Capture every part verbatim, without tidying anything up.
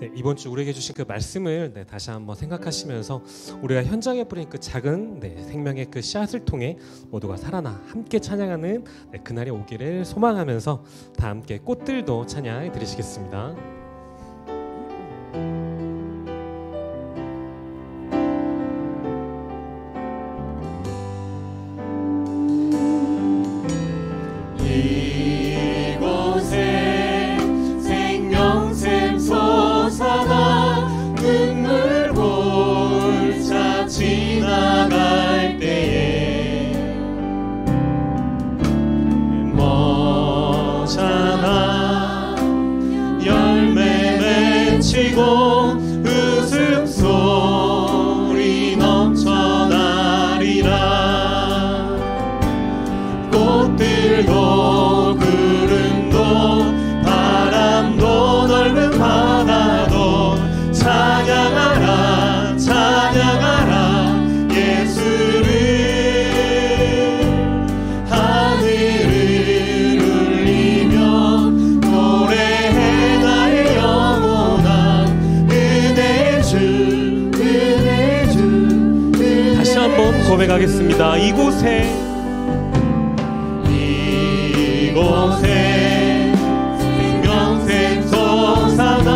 네, 이번 주 우리에게 주신 그 말씀을 네, 다시 한번 생각하시면서 우리가 현장에 뿌린 그 작은 네, 생명의 그 씨앗을 통해 모두가 살아나 함께 찬양하는 네, 그날이 오기를 소망하면서 다 함께 꽃들도 찬양해 드리시겠습니다. 고백하겠습니다. 이곳에 이곳에 넘쳐나리라.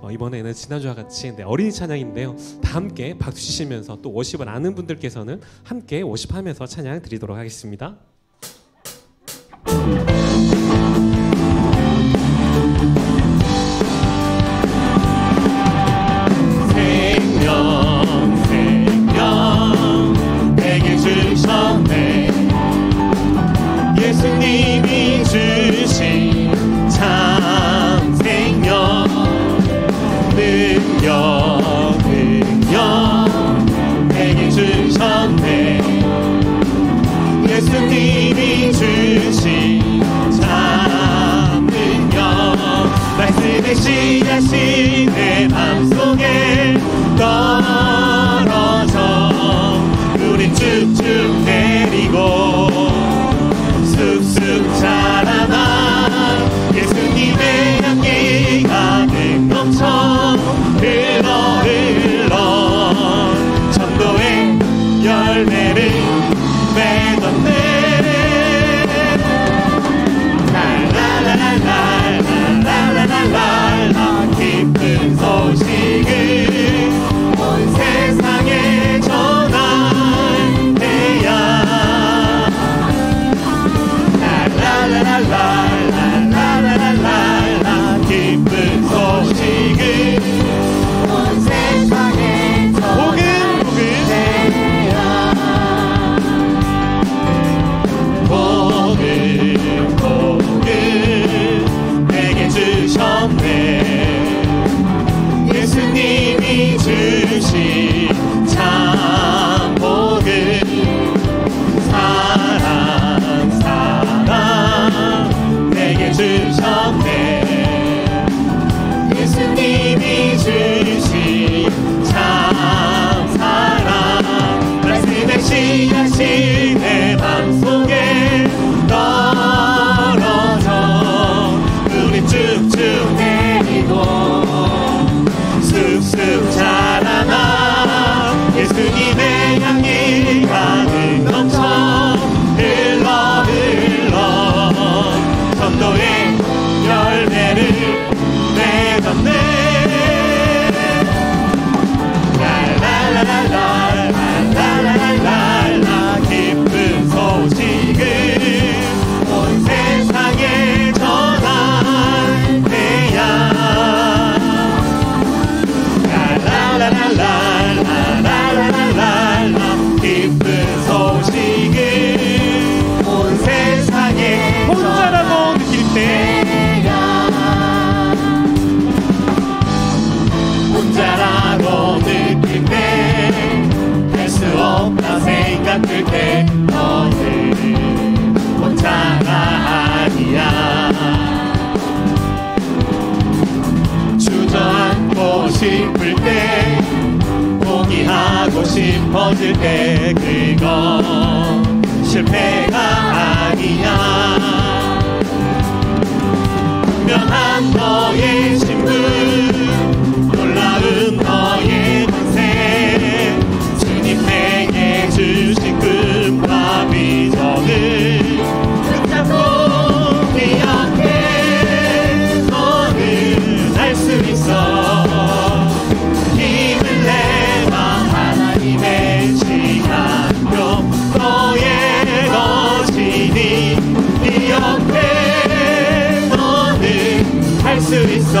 어, 이번에는 지난주와 같이 네, 어린이 찬양인데요, 다 함께 박수 치시면서 또 워십을 아는 분들께서는 함께 워십하면서 찬양 드리도록 하겠습니다. 다시 내 맘속에 떨어져 우린 쭉쭉 내리고 쑥쑥 자라나 예수님의 향기 가득 넘쳐 흘러 흘러 전도의 열매를 맺었네. 랄라 깊은 소식을 온 세상에 전할테야. 랄라라라라라라라라 깊은 소식을 온 세상에 전할테야. 보글 보글 내게 주셨네. 예수님이 주신 참 복을 사랑 사랑 내게 주셨네. 예수님이 주신 참 사랑 말씀의 씨앗이 내 맘속에 쭉쭉 내리고 쑥쑥 자라나 예수님의 향기 가득 넘쳐 흘러 흘러 전도의 열매를 맺었네. 랄랄랄랄랄랄랄랄라 기쁜 소식을 온 세상에 라라라라라라라라라 기쁜 소식을 온 세상에 혼자라도 느낄 때 혼자라고 느낄 때 할 수 없다 생각될 때 너는 혼자가 아니야. 주저앉고 싶을 때 포기하고 싶어질 때 그건 실패가 아니야. 분명한 너의 신분 놀라운 너의 권세 주님 내게 주신 꿈과 비전을 붙잡고 기억해. 할 수 있어 힘을 내봐 하나님의 시간표 너의 거신이 네 옆에 너는 할 수 있어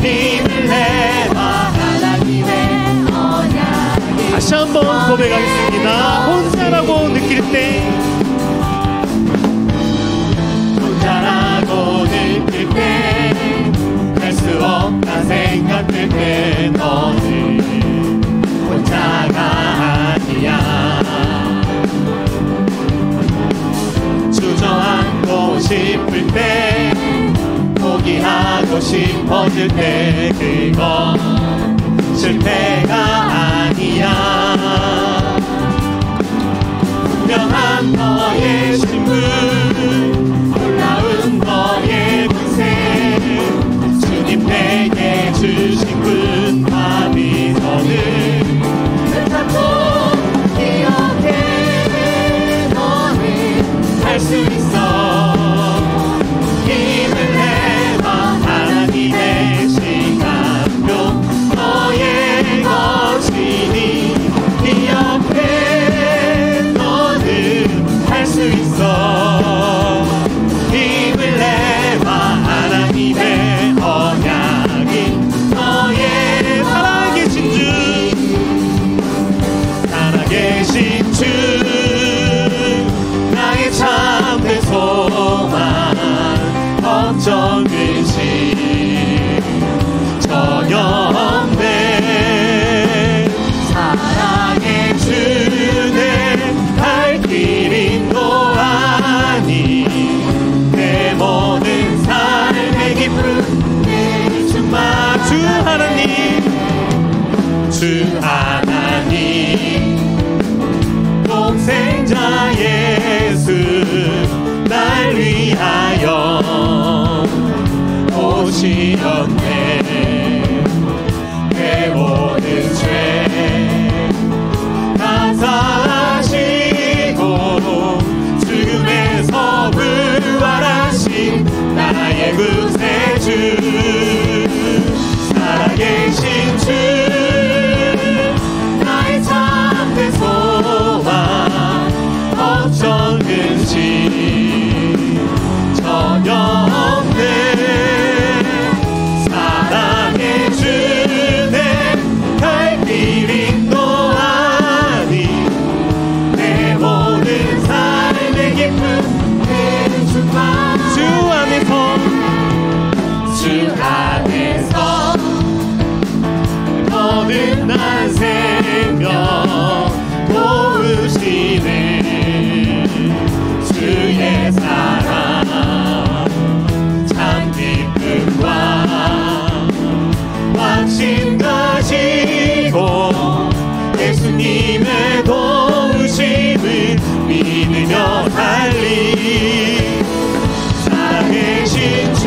힘을 내봐 하나님의 언약. 다시 한번 고백하겠습니다. 혼자라고 느낄 때 혼자라고 느낄 때 없다 생각될 때 너는 혼자가 아니야. 주저앉고 싶을 때 포기하고 싶어질 때 그건 실패가 아니야. 분명한 너의 신분 놀라운 너의 분생 내게 주신 군 마음이 너는 붙잡고 기억해. 너는 할 수 있어 힘을 내봐 하나님의 하나님 주 하나님 독생자 예수 날 위하여 오시었네 내 모든 죄 다 사하시고 죽음에서 부활하신 나의 구세주 계신 주 나의 참된 소망 걱정 근심 전혀 없네 사랑해 주네 갈길 인도하니 내 모든 삶의 기쁨 내 주만 주 안에서 주 안에서 난 생명 도우시네 주의 사랑 참 기쁨과 확신 가지고 예수님의 도우심을 믿으며 달리 살아계신 주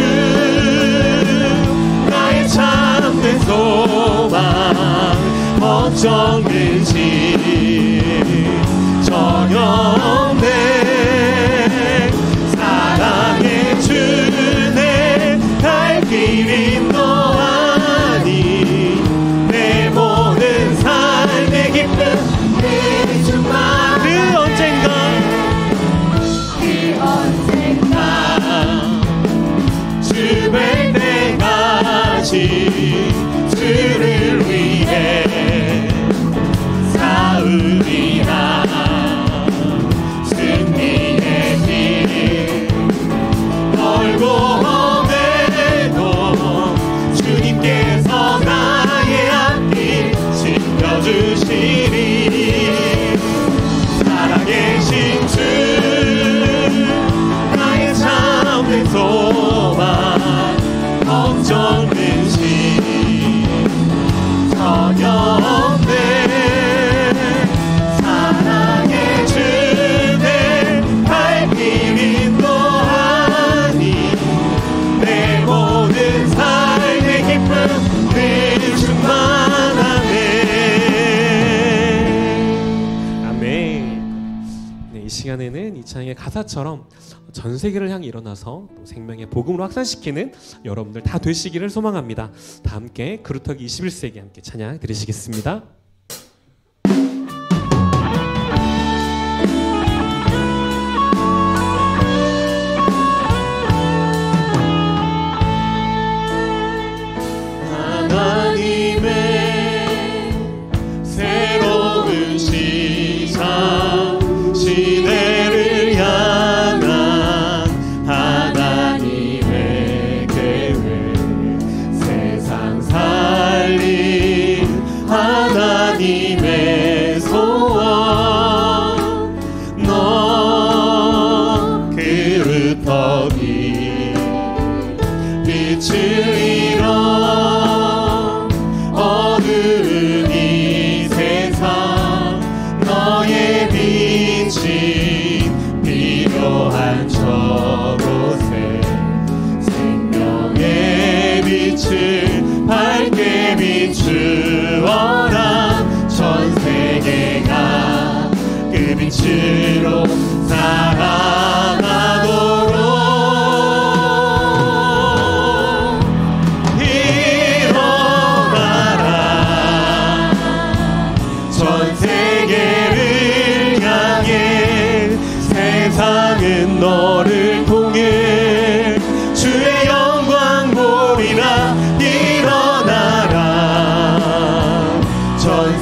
나의 참된 소망 걱정 근심 전혀 없네 사랑해 주네 갈길 인도하니 내 모든 삶의 기쁨 내 주만 그 언젠가 그 언젠가 죽을 때까지 주를 위해 우리나 승리의 길 멀고 험해도 주님께서 나의 앞길 지켜주시리 살아계신 주 나의 참된 소망 걱정 근심 전혀 없네 시간에는 이 찬양의 가사처럼 전 세계를 향해 일어나서 생명의 복음으로 확산시키는 여러분들 다 되시기를 소망합니다. 다 함께 그루터기 이십일 세기 함께 찬양 드리시겠습니다.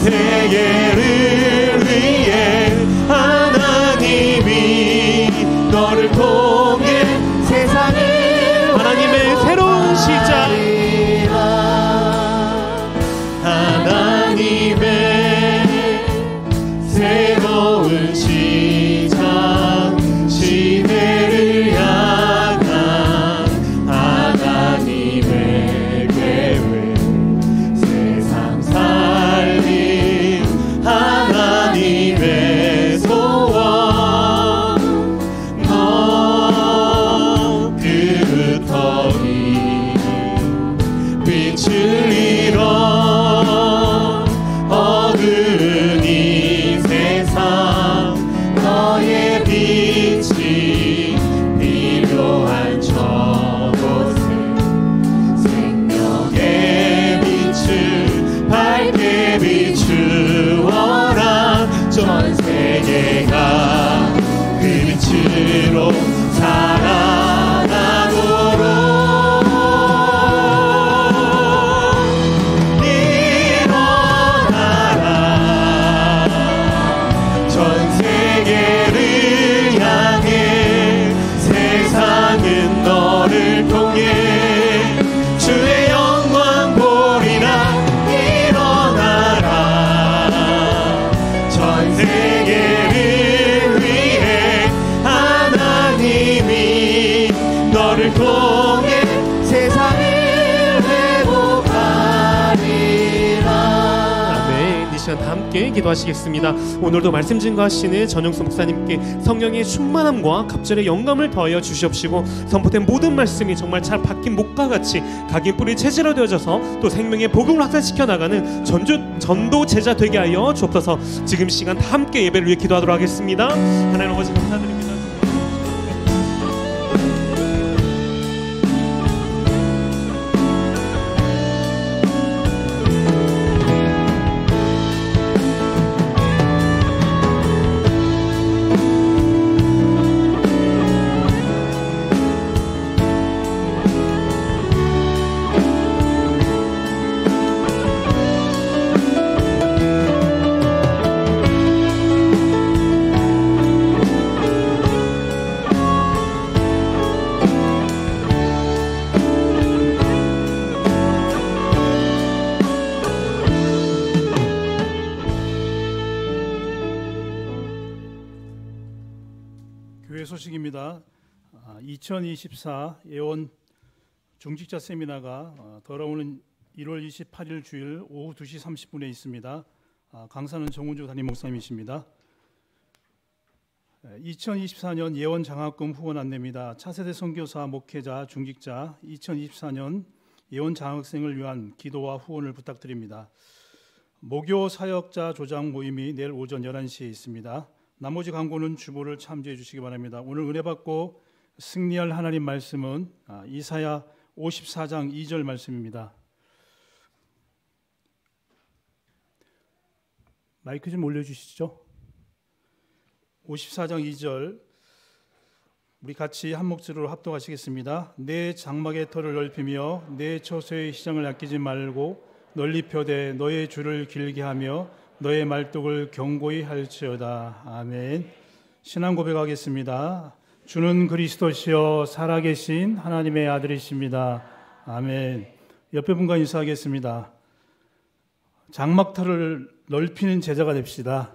세계를 위해 하나님이 미칠리라. 어두운 이 세상 너의 빛이 필요한 저곳에 생명의 빛을 밝게 비추어라. 전 세계가 그 빛으로 살아 기도하시겠습니다. 오늘도 말씀 증거하시는 전영수 목사님께 성령의 충만함과 갑절의 영감을 더하여 주시옵시고, 선포된 모든 말씀이 정말 잘 박힌 목과 같이 각인 뿌리 체질화 되어져서 또 생명의 복음을 확산시켜 나가는 전주, 전도 제자 되게 하여 주옵소서. 지금 시간 다 함께 예배를 위해 기도하도록 하겠습니다. 하나님 아버지 감사드립니다. 소식입니다. 이천이십사 예원 중직자 세미나가 돌아오는 일월 이십팔일 주일 오후 두 시 삼십 분에 있습니다. 강사는 정은주 담임 목사님이십니다. 이천이십사년 예원 장학금 후원 안내입니다. 차세대 선교사 목회자 중직자 이천이십사년 예원 장학생을 위한 기도와 후원을 부탁드립니다. 목요 사역자 조장 모임이 내일 오전 열한 시에 있습니다. 나머지 광고는 주보를 참조해 주시기 바랍니다. 오늘 은혜받고 승리할 하나님 말씀은 이사야 오십사장 이절 말씀입니다. 마이크 좀 올려주시죠. 오십사장 이절 우리 같이 한 목소리로 합독하시겠습니다. 내 장막의 터를 넓히며 내 처소의 시장을 아끼지 말고 널리 펴되 너의 줄을 길게 하며 너의 말뚝을 견고히 할지어다. 아멘. 신앙 고백하겠습니다. 주는 그리스도시여 살아계신 하나님의 아들이십니다. 아멘. 옆에 분과 인사하겠습니다. 장막터를 넓히는 제자가 됩시다.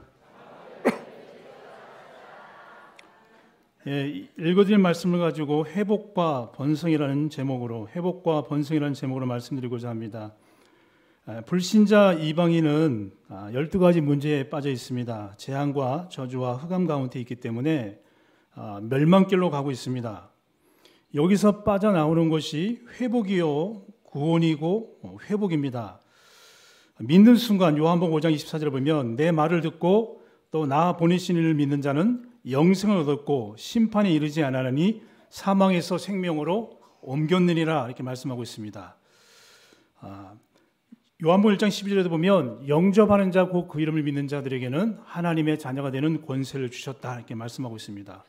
예, 읽어드릴 말씀을 가지고 회복과 번성이라는 제목으로 회복과 번성이라는 제목으로 말씀드리고자 합니다. 불신자 이방인은 열두 가지 문제에 빠져 있습니다. 재앙과 저주와 흑암 가운데 있기 때문에 멸망길로 가고 있습니다. 여기서 빠져나오는 것이 회복이요 구원이고 회복입니다. 믿는 순간 요한복음 오장 이십사절을 보면 내 말을 듣고 또 나 보내신 이를 믿는 자는 영생을 얻었고 심판에 이르지 않으니 사망에서 생명으로 옮겼느니라 이렇게 말씀하고 있습니다. 요한복음 일장 십이절에도 보면 영접하는 자 곧 그 이름을 믿는 자들에게는 하나님의 자녀가 되는 권세를 주셨다 이렇게 말씀하고 있습니다.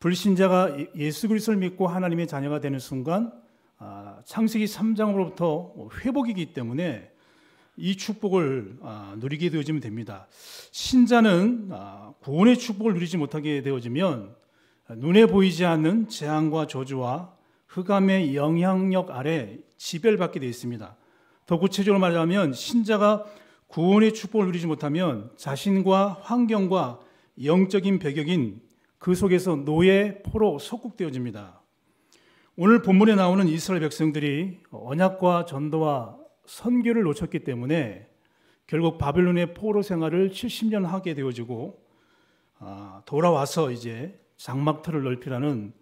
불신자가 예수 그리스도를 믿고 하나님의 자녀가 되는 순간 창세기 삼장으로부터 회복이기 때문에 이 축복을 누리게 되어지면 됩니다. 신자는 구원의 축복을 누리지 못하게 되어지면 눈에 보이지 않는 재앙과 저주와 흑암의 영향력 아래 지배를 받게 되어 있습니다. 더 구체적으로 말하면 신자가 구원의 축복을 누리지 못하면 자신과 환경과 영적인 배경인 그 속에서 노예, 포로, 속국되어집니다. 오늘 본문에 나오는 이스라엘 백성들이 언약과 전도와 선교를 놓쳤기 때문에 결국 바벨론의 포로 생활을 칠십 년 하게 되어지고 돌아와서 이제 장막터를 넓히라는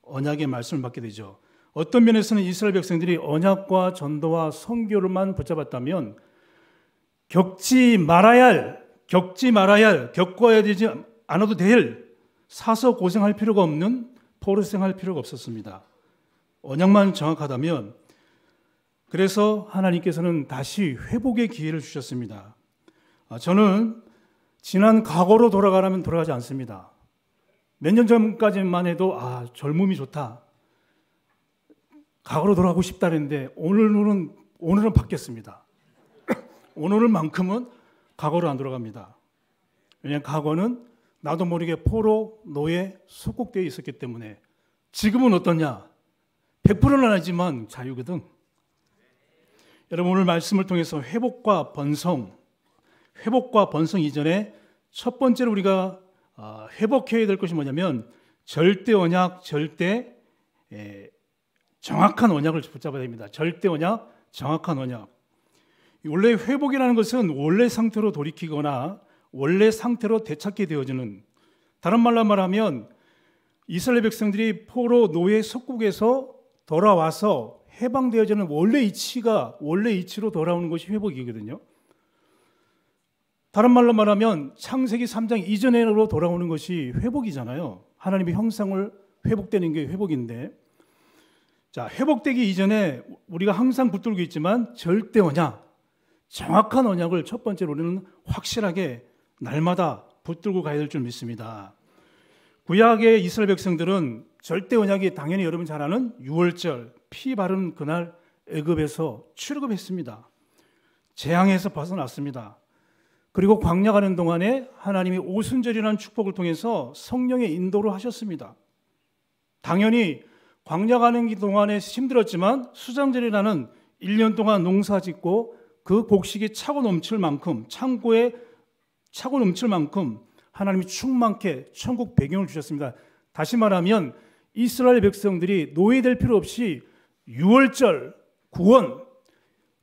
언약의 말씀을 받게 되죠. 어떤 면에서는 이스라엘 백성들이 언약과 전도와 선교로만 붙잡았다면 겪지 말아야 할, 겪지 말아야 할, 겪어야 되지 않아도 될, 사서 고생할 필요가 없는, 포로생할 필요가 없었습니다. 언약만 정확하다면. 그래서 하나님께서는 다시 회복의 기회를 주셨습니다. 저는 지난 과거로 돌아가라면 돌아가지 않습니다. 몇 년 전까지만 해도 아, 젊음이 좋다, 과거로 돌아가고 싶다는데 오늘은, 오늘은 바뀌었습니다. 오늘만큼은 과거로 안 돌아갑니다. 왜냐하면 과거는 나도 모르게 포로, 노예, 속국되어 있었기 때문에. 지금은 어떠냐? 백 퍼센트는 아니지만 자유거든. 여러분, 오늘 말씀을 통해서 회복과 번성, 회복과 번성 이전에 첫 번째로 우리가 회복해야 될 것이 뭐냐면 절대 언약, 절대 에, 정확한 언약을 붙잡아야 됩니다. 절대 언약, 정확한 언약. 원래 회복이라는 것은 원래 상태로 돌이키거나 원래 상태로 되찾게 되어지는, 다른 말로 말하면 이스라엘 백성들이 포로, 노예, 속국에서 돌아와서 해방되어지는 원래 이치가, 원래 이치로 돌아오는 것이 회복이거든요. 다른 말로 말하면 창세기 삼 장 이전으로 돌아오는 것이 회복이잖아요. 하나님의 형상을 회복되는 게 회복인데, 자, 회복되기 이전에 우리가 항상 붙들고 있지만 절대 언약, 정확한 언약을 첫 번째로 우리는 확실하게 날마다 붙들고 가야 될 줄 믿습니다. 구약의 이스라엘 백성들은 절대 언약이 당연히 여러분 잘 아는 유월절, 피 바른 그날 애굽에서 출애굽했습니다. 재앙에서 벗어났습니다. 그리고 광야 가는 동안에 하나님이 오순절이라는 축복을 통해서 성령의 인도를 하셨습니다. 당연히 광야 가는 동안에 힘들었지만 수장절이라는 일 년 동안 농사짓고 그 곡식이 차고 넘칠 만큼, 창고에 차고 넘칠 만큼 하나님이 충만케 천국 배경을 주셨습니다. 다시 말하면 이스라엘 백성들이 노예될 필요 없이 유월절, 구원,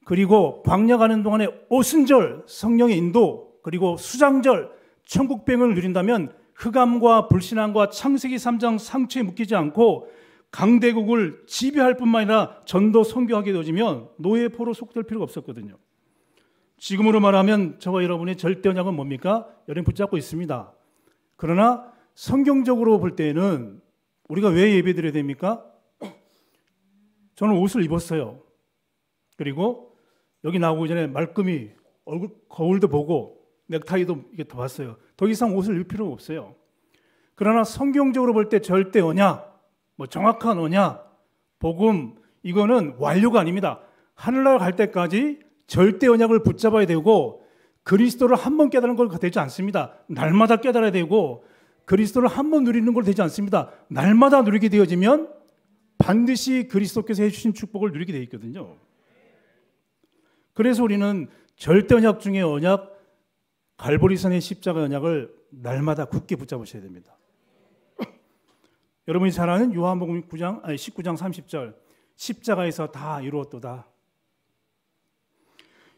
그리고 광야 가는 동안에 오순절, 성령의 인도, 그리고 수장절, 천국 배경을 누린다면 흑암과 불신앙과 창세기 삼 장 상처에 묶이지 않고 강대국을 지배할 뿐만 아니라 전도, 선교하게 되어지면 노예, 포로, 속될 필요가 없었거든요. 지금으로 말하면 저와 여러분의 절대 언약은 뭡니까? 여러분 붙잡고 있습니다. 그러나 성경적으로 볼 때에는 우리가 왜 예배드려야 됩니까? 저는 옷을 입었어요. 그리고 여기 나오기 전에 말끔히 얼굴, 거울도 보고 넥타이도 이게 더 봤어요. 더 이상 옷을 입을 필요가 없어요. 그러나 성경적으로 볼 때 절대 언약, 뭐 정확한 언약, 복음, 이거는 완료가 아닙니다. 하늘나라 갈 때까지 절대 언약을 붙잡아야 되고, 그리스도를 한 번 깨달은 걸 되지 않습니다. 날마다 깨달아야 되고, 그리스도를 한 번 누리는 걸 되지 않습니다. 날마다 누리게 되어지면 반드시 그리스도께서 해주신 축복을 누리게 되어 있거든요. 그래서 우리는 절대 언약 중에 언약, 갈보리산의 십자가 언약을 날마다 굳게 붙잡으셔야 됩니다. 여러분이 잘 아는 요한복음 십구 장 삼십 절, 십자가에서 다 이루었도다.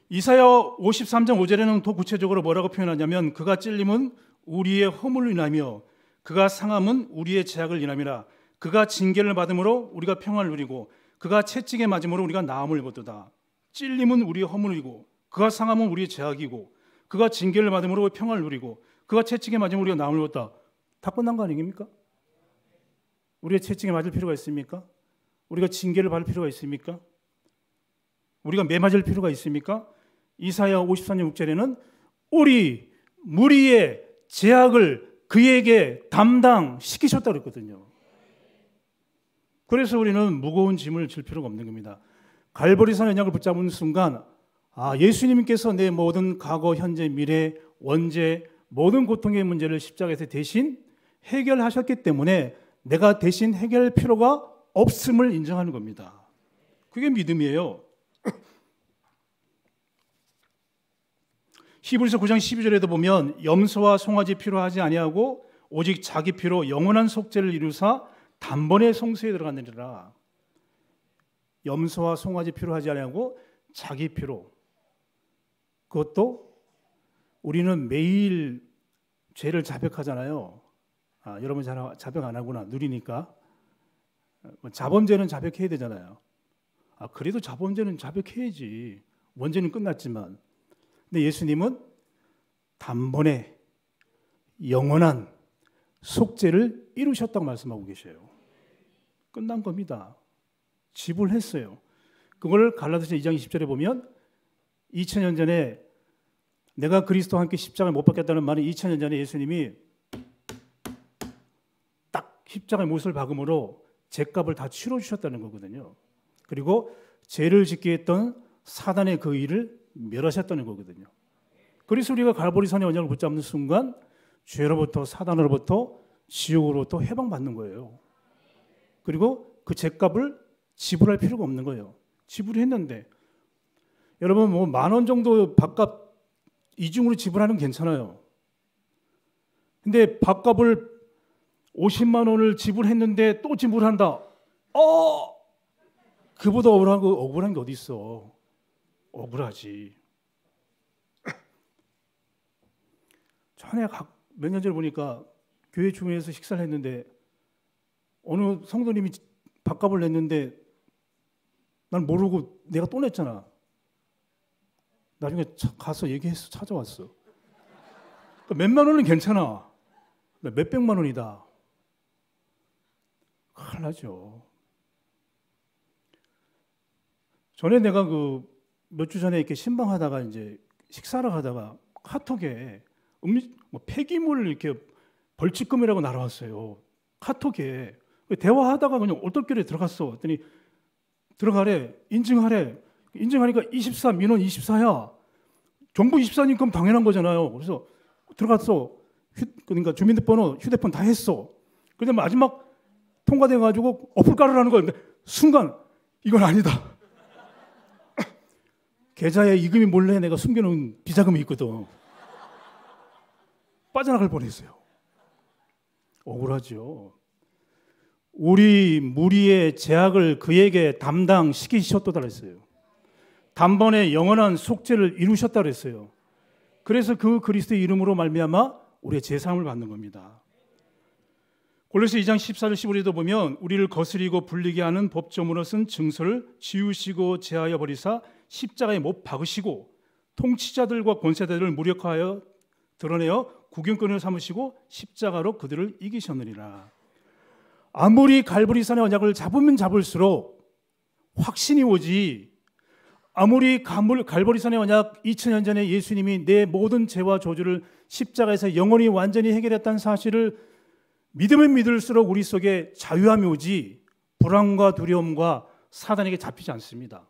이사야 오십삼 장 오 절에는 더 구체적으로 뭐라고 표현하냐면 그가 찔림은 우리의 허물로 인하며 그가 상함은 우리의 죄악을 인함이라. 그가 징계를 받음으로 우리가 평안을 누리고 그가 채찍에 맞음으로 우리가 나음을 입었도다. 찔림은 우리의 허물이고 그가 상함은 우리의 죄악이고 그가 징계를 받음으로 평안을 누리고 그가 채찍에 맞음으로 우리가 나음을 입었다. 다 끝난 거 아닙니까? 우리의 채찍에 맞을 필요가 있습니까? 우리가 징계를 받을 필요가 있습니까? 우리가 매맞을 필요가 있습니까? 이사야 오십삼 장 육 절에는 우리 무리의 죄악을 그에게 담당시키셨다고 그랬거든요. 그래서 우리는 무거운 짐을 질 필요가 없는 겁니다. 갈보리산 언약을 붙잡은 순간, 아, 예수님께서 내 모든 과거, 현재, 미래, 원죄, 모든 고통의 문제를 십자가에서 대신 해결하셨기 때문에 내가 대신 해결할 필요가 없음을 인정하는 겁니다. 그게 믿음이에요. 히브리서 구 장 십이 절에도 보면 염소와 송아지 피로 하지 아니하고 오직 자기 피로 영원한 속죄를 이루사 단번에 성소에 들어가느니라. 염소와 송아지 피로 하지 아니하고 자기 피로. 그것도 우리는 매일 죄를 자백하잖아요. 아, 여러분 잘 자백 안 하구나, 누리니까. 자범죄는 자백해야 되잖아요. 아, 그래도 자범죄는 자백해야지. 원죄는 끝났지만. 근데 예수님은 단번에 영원한 속죄를 이루셨다고 말씀하고 계셔요. 끝난 겁니다. 지불했어요. 그걸 갈라디아서 이 장 이십 절에 보면 이천 년 전에 내가 그리스도와 함께 십자가를 못 박겠다는 말은 이천 년 전에 예수님이 딱 십자가의 못을 박음으로 죄값을 다 치러주셨다는 거거든요. 그리고 죄를 짓게 했던 사단의 그 일을 멸하셨다는 거거든요. 그래서 우리가 갈보리산의 언약을 붙잡는 순간 죄로부터, 사단으로부터, 지옥으로부터 해방받는 거예요. 그리고 그 죄값을 지불할 필요가 없는 거예요. 지불했는데 여러분 뭐 만 원 정도 밥값 이중으로 지불하는 건 괜찮아요. 근데 밥값을 오십만 원을 지불했는데 또 지불한다. 어! 그보다 억울한 거, 억울한 게 어디 있어. 억울하지. 전에 몇 년 전에 보니까 교회 주변에서 식사를 했는데 어느 성도님이 밥값을 냈는데 난 모르고 내가 또 냈잖아. 나중에 가서 얘기해서 찾아왔어. 그러니까 몇만 원은 괜찮아. 몇백만 원이다. 큰일 나죠. 전에 내가 그 몇 주 전에 이렇게 신방하다가 이제 식사를 하다가 카톡에 음식, 뭐 폐기물 이렇게 벌칙금이라고 날아왔어요. 카톡에. 대화하다가 그냥 얼떨결에 들어갔어. 그랬더니 들어가래. 인증하래. 인증하니까 이십사, 민원 이십사야. 정부 이십사니까 그럼 당연한 거잖아요. 그래서 들어갔어. 휴, 그러니까 주민등록번호, 휴대폰 다 했어. 그런데 마지막 통과돼가지고 어플 깔으라는 거였는데 순간 이건 아니다. 계좌에 이금이 몰래 내가 숨겨놓은 비자금이 있거든. 빠져나갈 뻔했어요. 억울하죠. 우리 무리의 죄악을 그에게 담당시키셨다 그랬어요. 단번에 영원한 속죄를 이루셨다 그랬어요. 그래서 그 그리스도의 이름으로 말미암아 우리의 죄 사함을 받는 겁니다. 골로새서 이 장 십사 절 십오 절에도 보면 우리를 거스리고 불리게 하는 법점으로 쓴 증서를 지우시고 제하여 버리사 십자가에 못 박으시고 통치자들과 권세자들을 무력하여 드러내어 구경꾼을 삼으시고 십자가로 그들을 이기셨느니라. 아무리 갈보리산의 언약을 잡으면 잡을수록 확신이 오지, 아무리 갈보리산의 언약 이천 년 전에 예수님이 내 모든 죄와 저주를 십자가에서 영원히 완전히 해결했다는 사실을 믿으면 믿을수록 우리 속에 자유함이 오지 불안과 두려움과 사단에게 잡히지 않습니다.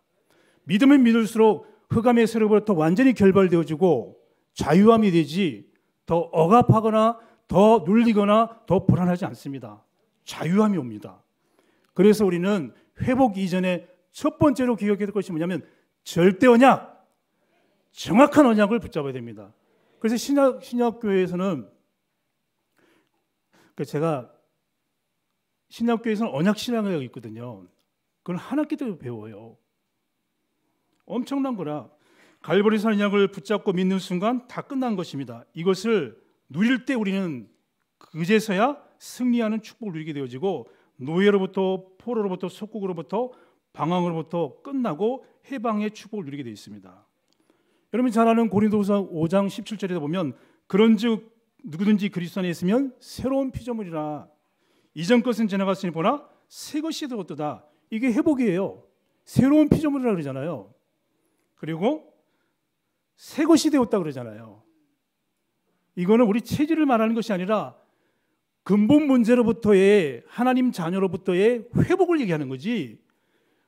믿으면 믿을수록 흑암의 세력으로부터 완전히 결발되어지고 자유함이 되지 더 억압하거나 더 눌리거나 더 불안하지 않습니다. 자유함이 옵니다. 그래서 우리는 회복 이전에 첫 번째로 기억해야 될 것이 뭐냐면 절대 언약, 정확한 언약을 붙잡아야 됩니다. 그래서 신약, 신약교회에서는 제가 신약교회에서는 언약신학이 있거든요. 그걸 한 학기 때 배워요. 엄청난 거라. 갈보리산 언약을 붙잡고 믿는 순간 다 끝난 것입니다. 이것을 누릴 때 우리는 그제서야 승리하는 축복을 누리게 되어지고 노예로부터, 포로로부터, 속국으로부터, 방황으로부터 끝나고 해방의 축복을 누리게 되어 있습니다. 여러분이 잘 아는 고린도후서 오 장 십칠 절에서 보면 그런즉 누구든지 그리스도 안에 있으면 새로운 피조물이라. 이전 것은 지나갔으니 보나 새 것이 되었도다. 이게 회복이에요. 새로운 피조물이라 그러잖아요. 그리고 새 것이 되었다 그러잖아요. 이거는 우리 체질을 말하는 것이 아니라 근본 문제로부터의 하나님 자녀로부터의 회복을 얘기하는 거지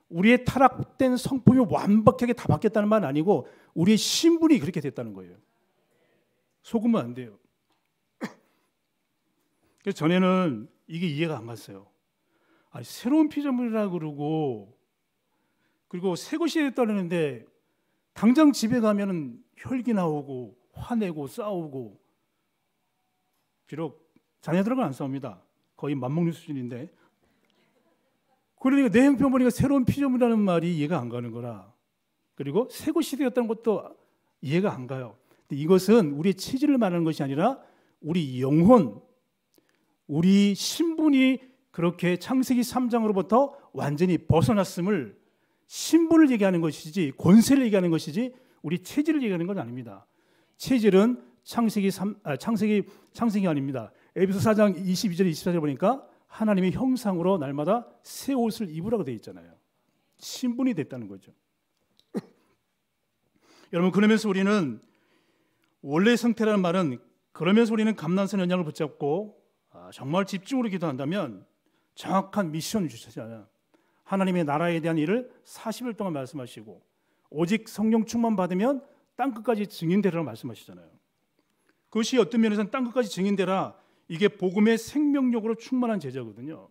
우리의 타락된 성품이 완벽하게 다 바뀌었다는 말은 아니고 우리의 신분이 그렇게 됐다는 거예요. 속으면 안 돼요. 그래서 전에는 이게 이해가 안 갔어요. 아니, 새로운 피조물이라 그러고 그리고 새 것이 됐다는데 당장 집에 가면 혈기 나오고 화내고 싸우고 비록 자녀들하고는 안 싸웁니다. 거의 맞먹는 수준인데. 그러니까 내 형편 보니까 새로운 피조물이라는 말이 이해가 안 가는 거라. 그리고 새 것이 되었다는 것도 이해가 안 가요. 근데 이것은 우리의 체질을 말하는 것이 아니라 우리 영혼, 우리 신분이 그렇게 창세기 삼 장으로부터 완전히 벗어났음을 신분을 얘기하는 것이지 권세를 얘기하는 것이지 우리 체질을 얘기하는 건 아닙니다. 체질은 창세기 삼, 아, 창세기 창세기 아닙니다. 에베소서 사 장 이십이 절 이십사 절 보니까 하나님의 형상으로 날마다 새 옷을 입으라고 되어 있잖아요. 신분이 됐다는 거죠. 여러분, 그러면서 우리는 원래 상태라는 말은, 그러면서 우리는 감난선 언약을 붙잡고 아, 정말 집중으로 기도한다면 정확한 미션을 주시잖아요. 하나님의 나라에 대한 일을 사십 일 동안 말씀하시고 오직 성령 충만 받으면 땅 끝까지 증인되라고 말씀하시잖아요. 그것이 어떤 면에서는 땅 끝까지 증인되라, 이게 복음의 생명력으로 충만한 제자거든요.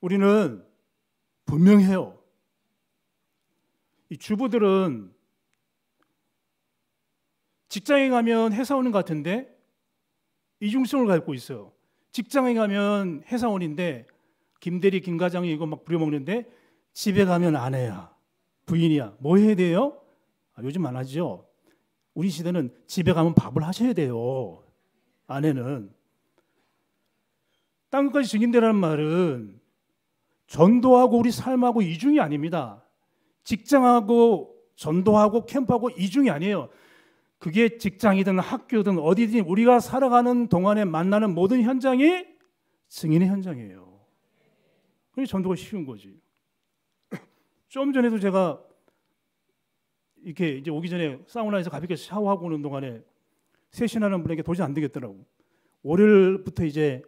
우리는 분명해요. 이 주부들은 직장에 가면 회사원인 것 같은데 이중성을 갖고 있어요. 직장에 가면 회사원인데 김대리, 김과장이 이거 막 부려먹는데 집에 가면 아내야, 부인이야. 뭐 해야 돼요? 아, 요즘 안 하죠. 우리 시대는 집에 가면 밥을 하셔야 돼요. 아내는. 땅 끝까지 증인되라는 말은 전도하고 우리 삶하고 이중이 아닙니다. 직장하고 전도하고 캠프하고 이중이 아니에요. 그게 직장이든 학교든 어디든 우리가 살아가는 동안에 만나는 모든 현장이 증인의 현장이에요. 그게 전도가 쉬운 거지. 좀 전에도 제가 이렇게 이제 오기 전에 사우나에서 가볍게 샤워하고 오는 동안에 세신하는 분에게 도저히 안 되겠더라고. 월요일부터 이제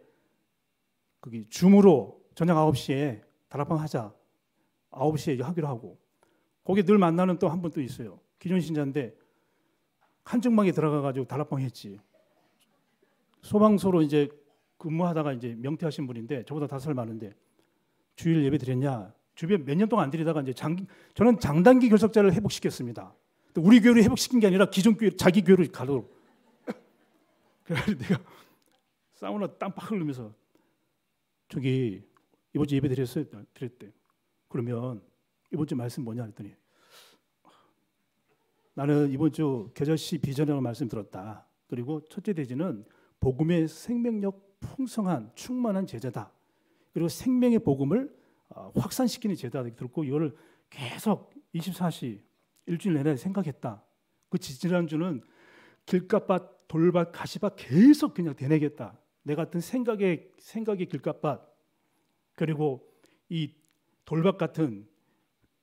거기 줌으로 저녁 아홉 시에 다락방 하자. 아홉 시에 이제 하기로 하고. 거기 늘 만나는 또 한 분 또 있어요. 기존 신자인데 한증방에 들어가가지고 다락방 했지. 소방서로 이제 근무하다가 이제 명퇴하신 분인데 저보다 다섯 살 많은데 주일 예배 드렸냐? 주변 몇 년 동안 안 드리다가 이제 장, 저는 장단기 결석자를 회복시켰습니다. 우리 교회를 회복시킨 게 아니라 기존 교회, 자기 교회로 가도록. 그래서 내가 사우나 땀 팍 흘리면서 저기 이번 주 예배 드렸어요? 드렸대. 그러면 이번 주 말씀 뭐냐 했더니 나는 이번 주 계절시 비전이라는 말씀 들었다. 그리고 첫째 대지는 복음의 생명력 풍성한 충만한 제자다. 그리고 생명의 복음을 확산시키는 제자다. 들었고 이거를 계속 이십사 시 일주일 내내 생각했다. 그 지난주는 길갓밭, 돌밭, 가시밭 계속 그냥 되뇌겠다. 내 같은 생각의 생각의 길갓밭 그리고 이 돌밭 같은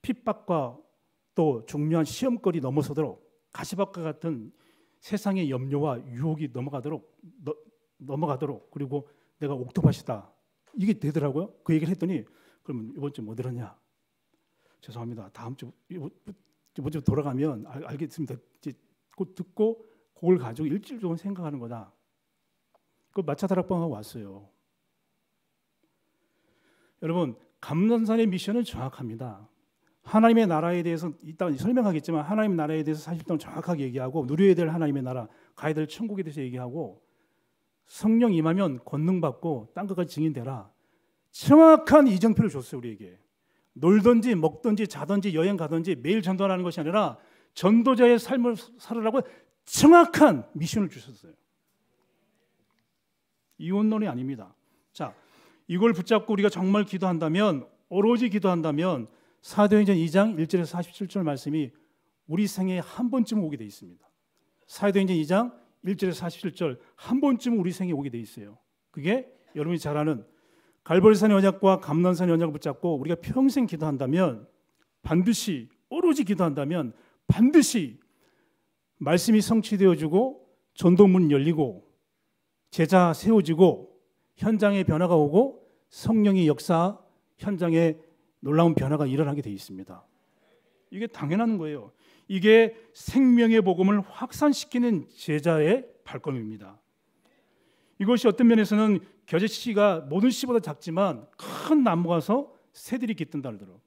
핍박과 또 중요한 시험거리 넘어서도록 가시밭과 같은 세상의 염려와 유혹이 넘어가도록 너, 넘어가도록 그리고 내가 옥토밭이다 이게 되더라고요. 그 얘기를 했더니 그러면 이번 주 뭐 들었냐? 죄송합니다. 다음 주 이번 주 돌아가면 알, 알겠습니다. 곧 듣고 그걸 가지고 일주일 동안 생각하는 거다. 그 마차 다락방하고 왔어요. 여러분, 감람산의 미션은 정확합니다. 하나님의 나라에 대해서 이따 설명하겠지만 하나님의 나라에 대해서 사실상 정확하게 얘기하고 누려야 될 하나님의 나라, 가야 될 천국에 대해서 얘기하고 성령 임하면 권능받고 땅 끝까지 증인되라. 정확한 이정표를 줬어요. 우리에게. 놀든지 먹든지 자든지 여행 가든지 매일 전도하라는 것이 아니라 전도자의 삶을 살으라고 정확한 미션을 주셨어요. 이혼론이 아닙니다. 자, 이걸 붙잡고 우리가 정말 기도한다면, 오로지 기도한다면 사도행전 이 장 일 절에서 사십칠 절 말씀이 우리 생에 한 번쯤 오게 돼 있습니다. 사도행전 이 장 일 절에서 사십칠 절 한 번쯤 우리 생에 오게 돼 있어요. 그게 여러분이 잘 아는 갈보리산의 언약과 감람산의 언약을 붙잡고 우리가 평생 기도한다면, 반드시 오로지 기도한다면 반드시 말씀이 성취되어지고 전도문 열리고 제자 세워지고 현장에 변화가 오고 성령의 역사, 현장에 놀라운 변화가 일어나게 되어 있습니다. 이게 당연한 거예요. 이게 생명의 복음을 확산시키는 제자의 발걸음입니다. 이것이 어떤 면에서는 겨제 씨가 모든 씨보다 작지만 큰 나무가서 새들이 깃든다 그러더라고요.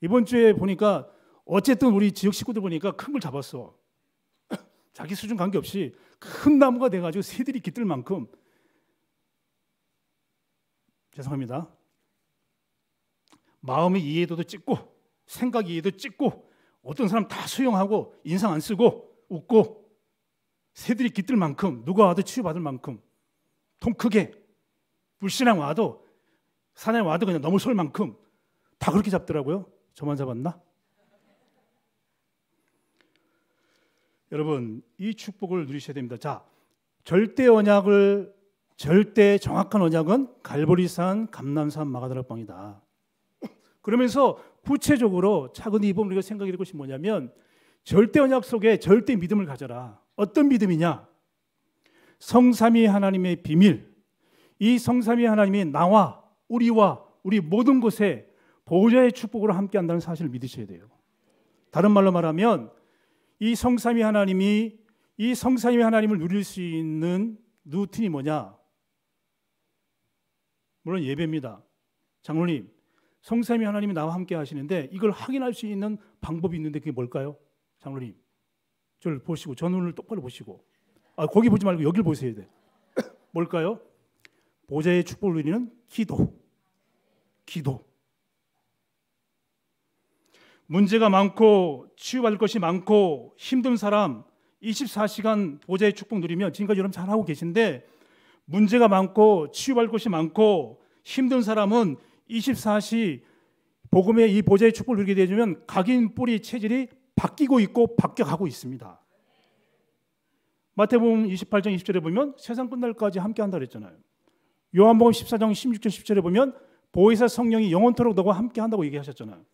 이번 주에 보니까 어쨌든 우리 지역 식구들 보니까 큰 걸 잡았어. 자기 수준 관계없이 큰 나무가 돼가지고 새들이 깃들 만큼. 죄송합니다. 마음의 이해도도 찍고 생각 이해도 찍고 어떤 사람 다 수용하고 인상 안 쓰고 웃고 새들이 깃들 만큼 누가 와도 치유받을 만큼 통 크게 불신앙 와도 사냥 와도 그냥 너무 쏠 만큼 다 그렇게 잡더라고요. 저만 잡았나? 여러분, 이 축복을 누리셔야 됩니다. 자, 절대 언약을, 절대 정확한 언약은 갈보리산, 감람산, 마가다락방이다. 그러면서 구체적으로 차근히 이번 우리가 생각해 볼 것이 뭐냐면, 절대 언약 속에 절대 믿음을 가져라. 어떤 믿음이냐? 성삼위 하나님의 비밀. 이 성삼위 하나님이 나와 우리와 우리 모든 곳에 보호자의 축복으로 함께한다는 사실을 믿으셔야 돼요. 다른 말로 말하면 이 성삼위 하나님이, 이 성삼위 하나님을 누릴 수 있는 루틴이 뭐냐? 물론 예배입니다. 장로님, 성삼위 하나님이 나와 함께 하시는데 이걸 확인할 수 있는 방법이 있는데 그게 뭘까요? 장로님, 저를 보시고 저 눈을 똑바로 보시고, 아, 거기 보지 말고 여길 보셔야 돼. 뭘까요? 보좌의 축복을 누리는 기도. 기도. 문제가 많고 치유받을 것이 많고 힘든 사람 이십사 시간 보좌의 축복 누리면, 지금까지 여러분 잘하고 계신데, 문제가 많고 치유받을 것이 많고 힘든 사람은 이십사 시 복음의 이 보좌의 축복을 누리게 되면 각인 뿌리 체질이 바뀌고 있고 바뀌어가고 있습니다. 마태복음 이십팔 장 이십 절에 보면 세상 끝날까지 함께한다 그랬잖아요. 요한복음 십사 장 십육 절 십 절에 보면 보혜사 성령이 영원토록 너와 함께한다고 얘기하셨잖아요.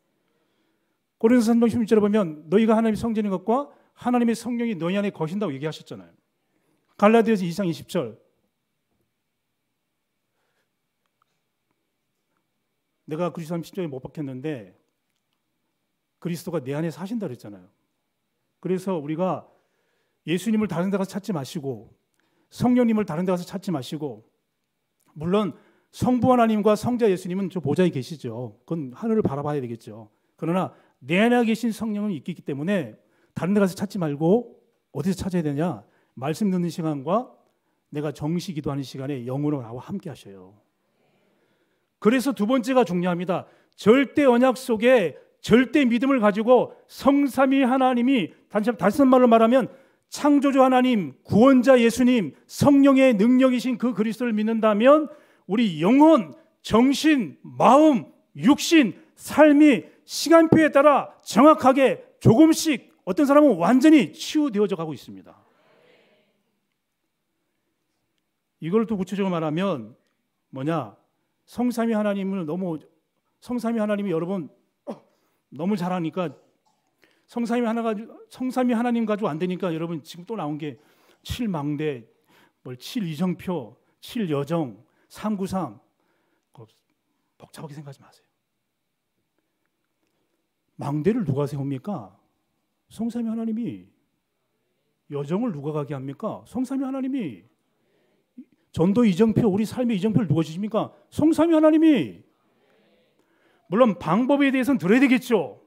고린도전서 삼 장 십육 절에 보면 너희가 하나님의 성전인 것과 하나님의 성령이 너희 안에 거신다고 얘기하셨잖아요. 갈라디아서 이 장 이십 절, 내가 그 주삼 십절에 못 박혔는데 그리스도가 내 안에 사신다 그랬잖아요. 그래서 우리가 예수님을 다른 데 가서 찾지 마시고, 성령님을 다른 데 가서 찾지 마시고, 물론 성부 하나님과 성자 예수님은 저 보좌에 계시죠. 그건 하늘을 바라봐야 되겠죠. 그러나 내 안에 계신 성령은 있기 때문에 다른 데 가서 찾지 말고 어디서 찾아야 되냐? 말씀 듣는 시간과 내가 정시 기도하는 시간에 영으로 나와 함께 하셔요. 그래서 두 번째가 중요합니다. 절대 언약 속에 절대 믿음을 가지고 성삼위 하나님이, 다시 한 말로 말하면 창조주 하나님, 구원자 예수님, 성령의 능력이신 그 그리스도를 믿는다면 우리 영혼, 정신, 마음, 육신, 삶이 시간표에 따라 정확하게 조금씩, 어떤 사람은 완전히 치유되어져 가고 있습니다. 이걸 또 구체적으로 말하면 뭐냐? 성삼위 하나님을 너무, 성삼위 하나님이 여러분 너무 잘하니까, 성삼위 하나가, 성삼위 하나님 가지고 안 되니까 여러분 지금 또 나온 게 칠망대, 뭘 칠이정표, 칠여정, 삼구삼. 복잡하게 생각하지 마세요. 망대를 누가 세웁니까? 성삼위 하나님이. 여정을 누가 가게 합니까? 성삼위 하나님이. 전도 이정표, 우리 삶의 이정표를 누가 주십니까? 성삼위 하나님이. 물론 방법에 대해서는 들어야 되겠죠.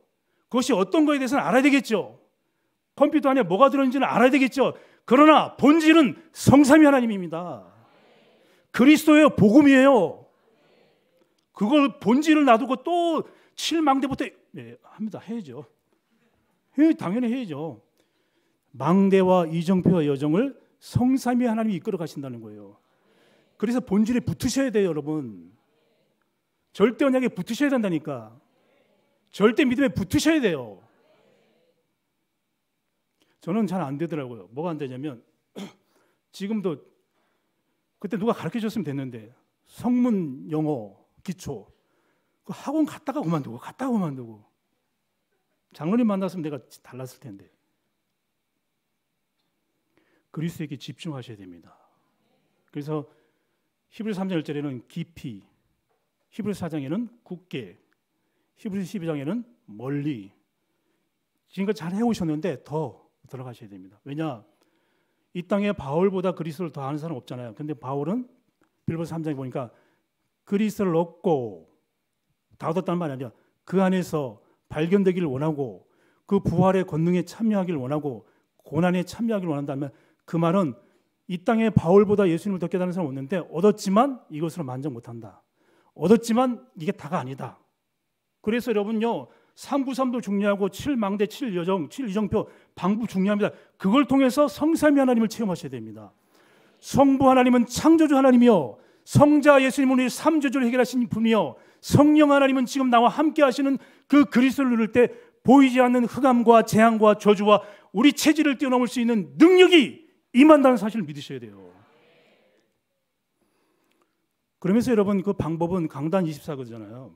그것이 어떤 거에 대해서는 알아야 되겠죠. 컴퓨터 안에 뭐가 들어있는지는 알아야 되겠죠. 그러나 본질은 성삼위 하나님입니다. 그리스도의 복음이에요. 그걸 본질을 놔두고 또 칠망대부터 네, 합니다. 해야죠. 네, 당연히 해야죠. 망대와 이정표와 여정을 성삼위 하나님이 이끌어 가신다는 거예요. 그래서 본질에 붙으셔야 돼요, 여러분. 절대 언약에 붙으셔야 된다니까. 절대 믿음에 붙으셔야 돼요. 저는 잘 안 되더라고요. 뭐가 안 되냐면, 지금도 그때 누가 가르쳐줬으면 됐는데, 성문 영어 기초 그 학원 갔다가 그만두고 갔다가 그만두고, 장로님 만났으면 내가 달랐을 텐데. 그리스도에게 집중하셔야 됩니다. 그래서 히브리서 삼 장 일 절에는 깊이, 히브리서 사 장에는 굳게, 히브리서 십이 장에는 멀리, 지금까지 잘 해오셨는데 더 들어가셔야 됩니다. 왜냐? 이 땅에 바울보다 그리스도를 더 아는 사람 없잖아요. 근데 바울은 빌립보서 삼 장에 보니까 그리스도를 얻고, 다 얻었다는 말이 아니라 그 안에서 발견되기를 원하고, 그 부활의 권능에 참여하기를 원하고, 고난에 참여하기를 원한다면, 그 말은 이 땅에 바울보다 예수님을 더 깨달은 사람 없는데, 얻었지만 이것으로 만족 못한다. 얻었지만 이게 다가 아니다. 그래서 여러분요, 삼구삼도 중요하고 칠망대, 칠여정, 칠이정표, 방법 중요합니다. 그걸 통해서 성삼위 하나님을 체험하셔야 됩니다. 성부 하나님은 창조주 하나님이요, 성자 예수님은 우리 삼 저주를 해결하신 분이요 성령 하나님은 지금 나와 함께 하시는 그 그리스도를 누릴 때 보이지 않는 흑암과 재앙과 저주와 우리 체질을 뛰어넘을 수 있는 능력이 임한다는 사실을 믿으셔야 돼요. 그러면서 여러분 그 방법은 강단 이십사 거잖아요.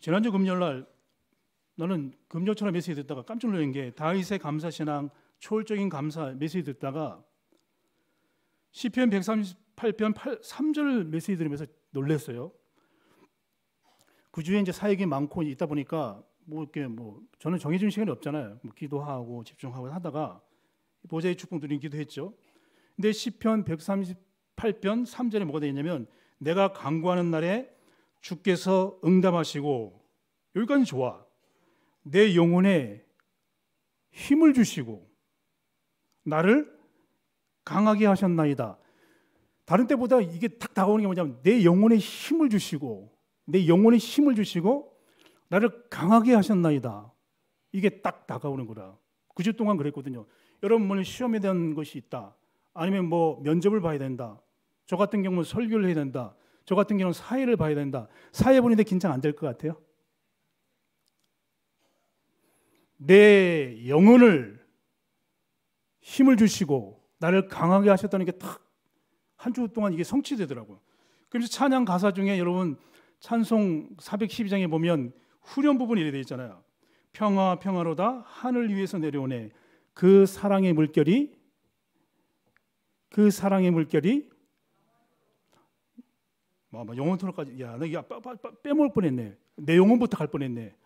지난주 금요일날 나는 금요처럼 메시지 듣다가 깜짝 놀란 게 다윗의 감사신앙, 초월적인 감사 메시지 듣다가 시편 백삼십팔 편 삼 절 메시지 들으면서 놀랐어요. 그 주에 이제 사역이 많고 있다 보니까 뭐 이렇게 뭐 저는 정해진 시간이 없잖아요. 뭐 기도하고 집중하고 하다가 보좌의 축복 드린 기도했죠. 근데 시편 백삼십팔 편 삼 절에 뭐가 되어 있냐면 내가 간구하는 날에 주께서 응답하시고 여기까지 좋아. 내 영혼에 힘을 주시고 나를 강하게 하셨나이다. 다른 때보다 이게 딱 다가오는 게 뭐냐면 내 영혼에 힘을 주시고 내 영혼에 힘을 주시고 나를 강하게 하셨나이다. 이게 딱 다가오는 거라. 그 주 동안 그랬거든요. 여러분 오늘 시험에 대한 것이 있다. 아니면 뭐 면접을 봐야 된다. 저 같은 경우는 설교를 해야 된다. 저 같은 경우는 사회를 봐야 된다. 사회 보는데 긴장 안 될 것 같아요? 내 영혼을 힘을 주시고 나를 강하게 하셨다는 게 딱 한 주 동안 이게 성취되더라고요. 그래서 찬양 가사 중에 여러분 찬송 사백십이 장에 보면 후렴 부분이 이렇게 되어 있잖아요. 평화 평화로다 하늘 위에서 내려오네 그 사랑의 물결이 그 사랑의 물결이 영원토록까지. 야, 나 이거 빼먹을 뻔했네. 내 영혼부터 갈 뻔했네.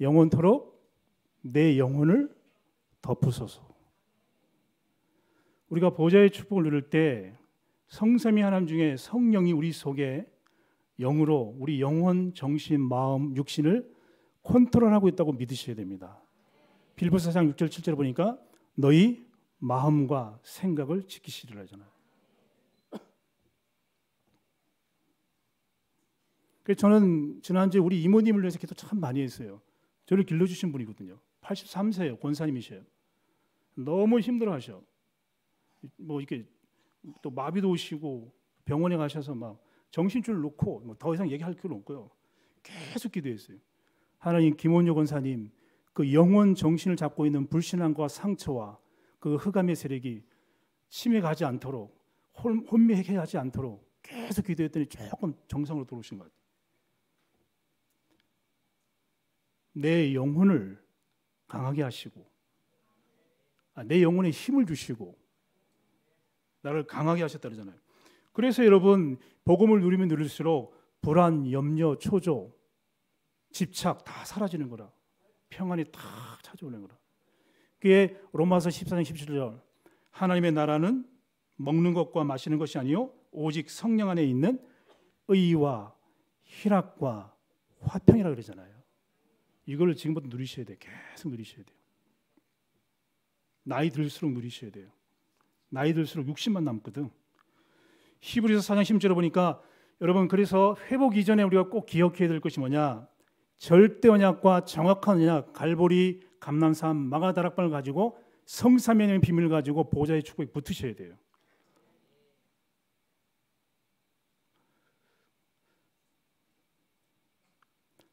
영원토록 내 영혼을 덮으소서. 우리가 보좌의 축복을 누릴 때 성삼위 하나님 중에 성령이 우리 속에 영으로 우리 영혼, 정신, 마음, 육신을 컨트롤하고 있다고 믿으셔야 됩니다. 빌립보서 사 장 육 절 칠 절에 보니까 너희 마음과 생각을 지키시리라 하잖아요. 그래서 저는 지난주에 우리 이모님을 위해서 기도 참 많이 했어요. 저를 길러주신 분이거든요. 팔십삼 세예요. 권사님이셔요. 너무 힘들어하셔. 뭐 이렇게 또 마비도 오시고 병원에 가셔서 막 정신줄 놓고 뭐 더 이상 얘기할 필요는 없고요. 계속 기도했어요. 하나님, 김원효 권사님 그 영혼 정신을 잡고 있는 불신앙과 상처와 그 흑암의 세력이 침해가지 않도록 혼미하게 하지 않도록 계속 기도했더니 조금 정상으로 돌아오신 것 같아요. 내 영혼을 강하게 하시고 아, 내 영혼에 힘을 주시고 나를 강하게 하셨다 그러잖아요. 그래서 여러분 복음을 누리면 누릴수록 불안, 염려, 초조, 집착 다 사라지는 거라. 평안이 다 찾아오는 거라. 그게 로마서 십사 장 십칠 절 하나님의 나라는 먹는 것과 마시는 것이 아니요 오직 성령 안에 있는 의와 희락과 화평이라 그러잖아요. 이걸 지금부터 누리셔야 돼요. 계속 누리셔야 돼요. 나이 들수록 누리셔야 돼요. 나이 들수록 육십만 남거든. 히브리서 사 장 십칠 절에 보니까 여러분 그래서 회복 이전에 우리가 꼭 기억해야 될 것이 뭐냐. 절대 언약과 정확한 언약, 갈보리, 감람산, 마가 다락방을 가지고 성삼위의 비밀을 가지고 보좌의 축복에 붙으셔야 돼요.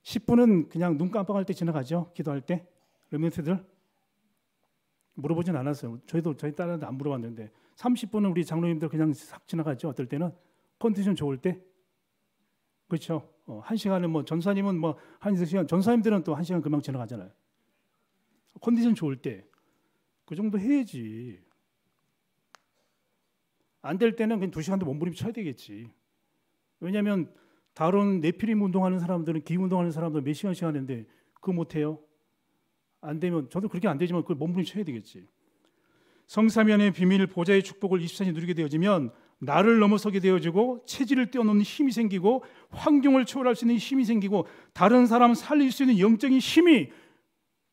십 분은 그냥 눈 깜빡할 때 지나가죠. 기도할 때. 렘넌트들 물어보진 않았어요. 저희도 저희 딸한테 안 물어봤는데 삼십 분은 우리 장로님들 그냥 싹 지나가죠. 어떨 때는 컨디션 좋을 때. 그렇죠. 어, 한 시간은 뭐 전사님은 뭐 한 시간 전사님들은 또 한 시간 금방 지나가잖아요. 컨디션 좋을 때 그 정도 해야지. 안 될 때는 그냥 두 시간도 몸부림쳐야 되겠지. 왜냐하면 다른 내피림 운동하는 사람들은 기 운동하는 사람들은 몇 시간씩 하는데 그거 못해요. 안 되면 저도 그렇게 안 되지만 그걸 몸부림쳐야 되겠지. 성삼위의 비밀 보좌의 축복을 이십사 년 누리게 되어지면 나를 넘어서게 되어지고 체질을 뛰어넘는 힘이 생기고 환경을 초월할 수 있는 힘이 생기고 다른 사람 살릴 수 있는 영적인 힘이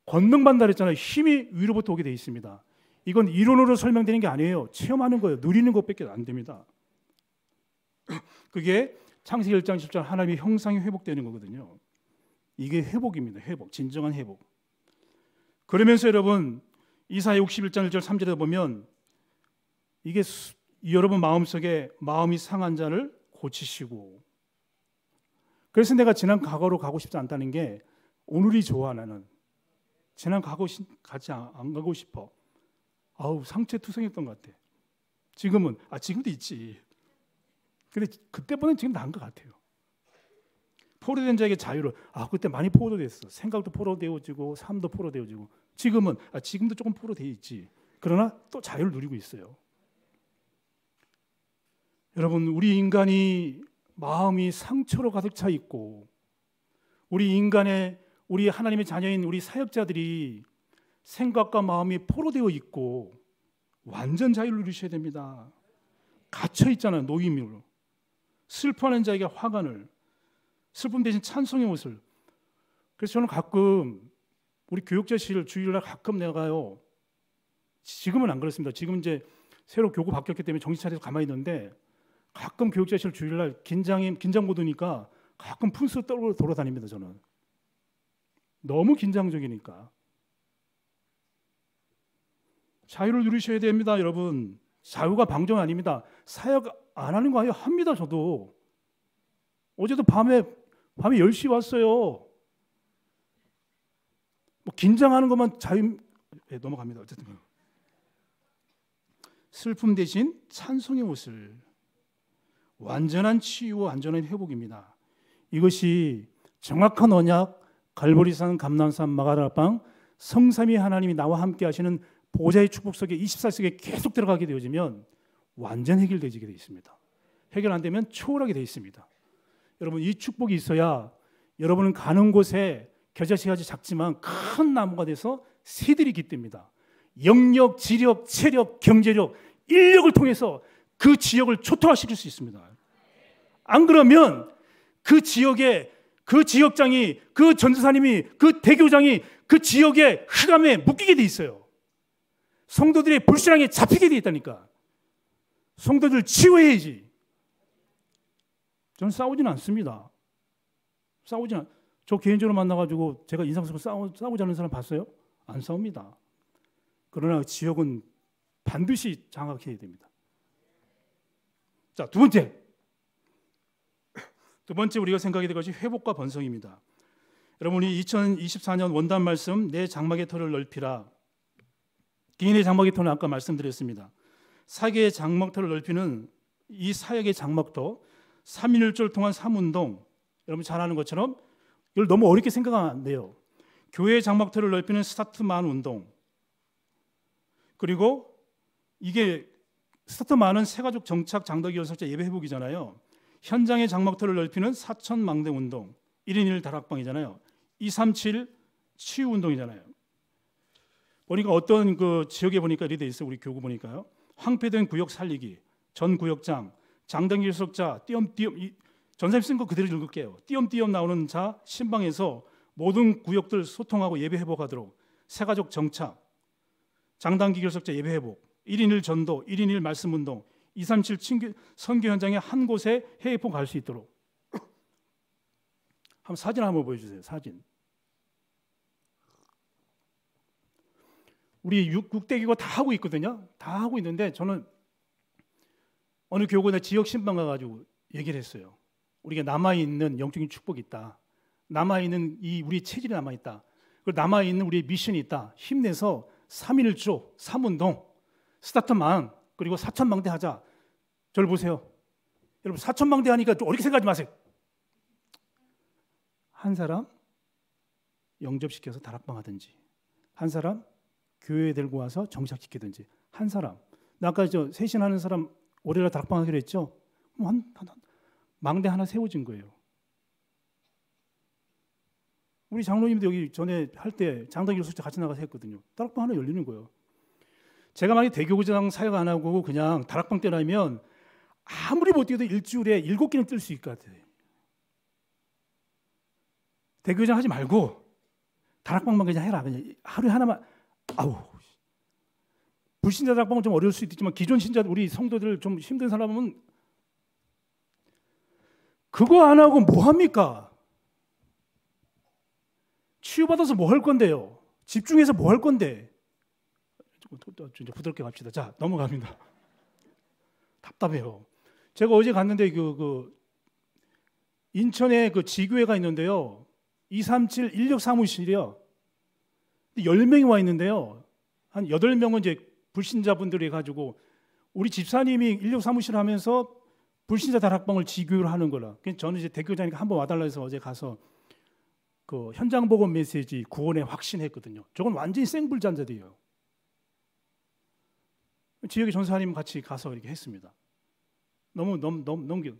권능받는다 그랬잖아요. 힘이 위로부터 오게 되어 있습니다. 이건 이론으로 설명되는 게 아니에요. 체험하는 거예요. 누리는 것밖에 안 됩니다. 그게 창세기 일 장 십 절 하나님의 형상이 회복되는 거거든요. 이게 회복입니다. 회복, 진정한 회복. 그러면서 여러분 이사야 육십일 장 일 절 삼 절에 보면 이게 여러분 마음속에 마음이 상한 자를 고치시고, 그래서 내가 지난 과거로 가고 싶지 않다는 게 오늘이 좋아. 나는 지난 과거 같이 안 가고 싶어. 아우, 상처투성했던 것 같아. 지금은 아 지금도 있지. 근데 그때보다는 지금 나은 것 같아요. 포로된 자에게 자유를, 아 그때 많이 포로됐어. 생각도 포로되어지고 삶도 포로되어지고, 지금은 아 지금도 조금 포로되어 있지. 그러나 또 자유를 누리고 있어요. 여러분, 우리 인간이 마음이 상처로 가득 차 있고, 우리 인간의, 우리 하나님의 자녀인 우리 사역자들이 생각과 마음이 포로되어 있고 완전 자유를 누리셔야 됩니다. 갇혀 있잖아요. 노임으로. 슬퍼하는 자에게 화관을, 슬픔 대신 찬송의 옷을. 그래서 저는 가끔 우리 교육자실 주일날 가끔 내가요, 지금은 안 그렇습니다. 지금 이제 새로 교구 바뀌었기 때문에 정신 차려서 가만히 있는데, 가끔 교육자실 주일날 긴장이 긴장 모드니까 가끔 푼수 떨고 돌아다닙니다. 저는 너무 긴장적이니까. 자유를 누리셔야 됩니다, 여러분. 자유가 방정 아닙니다. 사역 안 하는 거 아니에요. 합니다, 저도. 어제도 밤에 밤에 열 시 왔어요. 뭐 긴장하는 것만 자유. 네, 넘어갑니다. 어쨌든 슬픔 대신 찬송의 옷을, 완전한 치유와 안전한 회복입니다. 이것이 정확한 언약, 갈보리산, 감람산, 마가다락방, 성삼위 하나님이 나와 함께 하시는 보좌의 축복 속에 이십사 시간에 계속 들어가게 되어지면 완전 해결되지게 되어 있습니다. 해결 안 되면 초월하게 되어 있습니다. 여러분, 이 축복이 있어야 여러분은 가는 곳에 겨자씨같이 작지만 큰 나무가 돼서 새들이 깃듭니다. 영력, 지력, 체력, 경제력, 인력을 통해서 그 지역을 초토화시킬 수 있습니다. 안 그러면 그 지역에 그 지역장이, 그 전도사님이, 그 대교장이 그 지역의 흑암에 묶이게 돼 있어요. 성도들의 불신앙에 잡히게 돼 있다니까. 성도들 치유해야지. 저는 싸우진 않습니다. 싸우진 않... 저 개인적으로 만나가지고 제가 인상 쓰고 싸우, 싸우자는 사람 봤어요? 안 싸웁니다. 그러나 지역은 반드시 장악해야 됩니다. 자, 두 번째. 두 번째 우리가 생각해야 될 것이 회복과 번성입니다. 여러분이 이천이십사 년 원단 말씀, 내 장막의 털을 넓히라. 개인의 장막의 털은 아까 말씀드렸습니다. 사계의 장막 털을 넓히는 이 사역의 장막도, 삼 일절 통한 삼운동, 여러분 잘 아는 것처럼 이걸 너무 어렵게 생각하면 안 돼요. 교회의 장막 털을 넓히는 스타트만 운동, 그리고 이게 스타트만은 새가족 정착, 장덕이 연설자, 예배 회복이잖아요. 현장의 장막터를 넓히는 사천망대 운동, 일 인 일 다락방이잖아요. 이 삼 칠 치유 운동이잖아요. 보니까 어떤 그 지역에 보니까 이렇게 돼 있어요. 우리 교구 보니까요. 황폐된 구역 살리기, 전 구역장, 장덕이 연설자, 띄엄띄엄, 이, 전사님 쓴 거 그대로 읽을게요. 띄엄띄엄 나오는 자, 신방에서 모든 구역들 소통하고 예배 회복하도록, 새가족 정착, 장단기 결석자 예배 회복, 일 인 일 전도, 일 인 일 말씀 운동, 이 삼 칠 선교 현장에 한 곳에 해외 포 갈 수 있도록. 한번 사진 한번 보여주세요. 사진. 우리 육대기구 다 하고 있거든요. 다 하고 있는데 저는 어느 교구나 지역 신방 가가지고 얘기를 했어요. 우리가 남아있는 영적인 축복이 있다. 남아있는 이 우리 체질이 남아있다. 그리고 남아있는 우리의 미션이 있다. 힘내서 삼 일조, 삼운동, 스타트만, 그리고 사천망대 하자. 저를 보세요. 여러분, 사천망대 하니까 좀 어렵게 생각하지 마세요. 한 사람 영접시켜서 다락방 하든지, 한 사람 교회에 들고 와서 정착시키든지, 한 사람, 나 아까 저 세신하는 사람 올해라 다락방 하기로 했죠? 한, 한, 한 망대 하나 세워진 거예요. 우리 장로님도 여기 전에 할 때 장당기로 숙제 같이 나가서 했거든요. 다락방 하나 열리는 거예요. 제가 만약에 대교구장 사역 안 하고 그냥 다락방 때라면 아무리 못 뛰어도 일주일에 일곱 개는 뛸 수 있을 것 같아요. 대교구장 하지 말고 다락방만 그냥 해라. 그냥 하루에 하나만. 아우, 불신자 다락방은 좀 어려울 수도 있지만 기존 신자들, 우리 성도들 좀 힘든 사람은 그거 안 하고 뭐 합니까? 치유받아서 뭐 할 건데요? 집중해서 뭐 할 건데? 부드럽게 갑시다. 자, 넘어갑니다. 답답해요. 제가 어제 갔는데 그, 그 인천에 그 지교회가 있는데요. 이삼칠 인력 사무실이요. 열 명이 와 있는데요. 한 여덟 명은 이제 불신자분들이 가지고 우리 집사님이 인력 사무실 하면서 불신자 다락방을 지교를 하는 거라. 저는 이제 대교자니까 한번 와달라 해서 어제 가서 그 현장 보고 메시지 구원에 확신했거든요. 저건 완전히 생불잔자들이에요. 지역의 전사님 같이 가서 이렇게 했습니다. 너무 너무 너무 넘겨.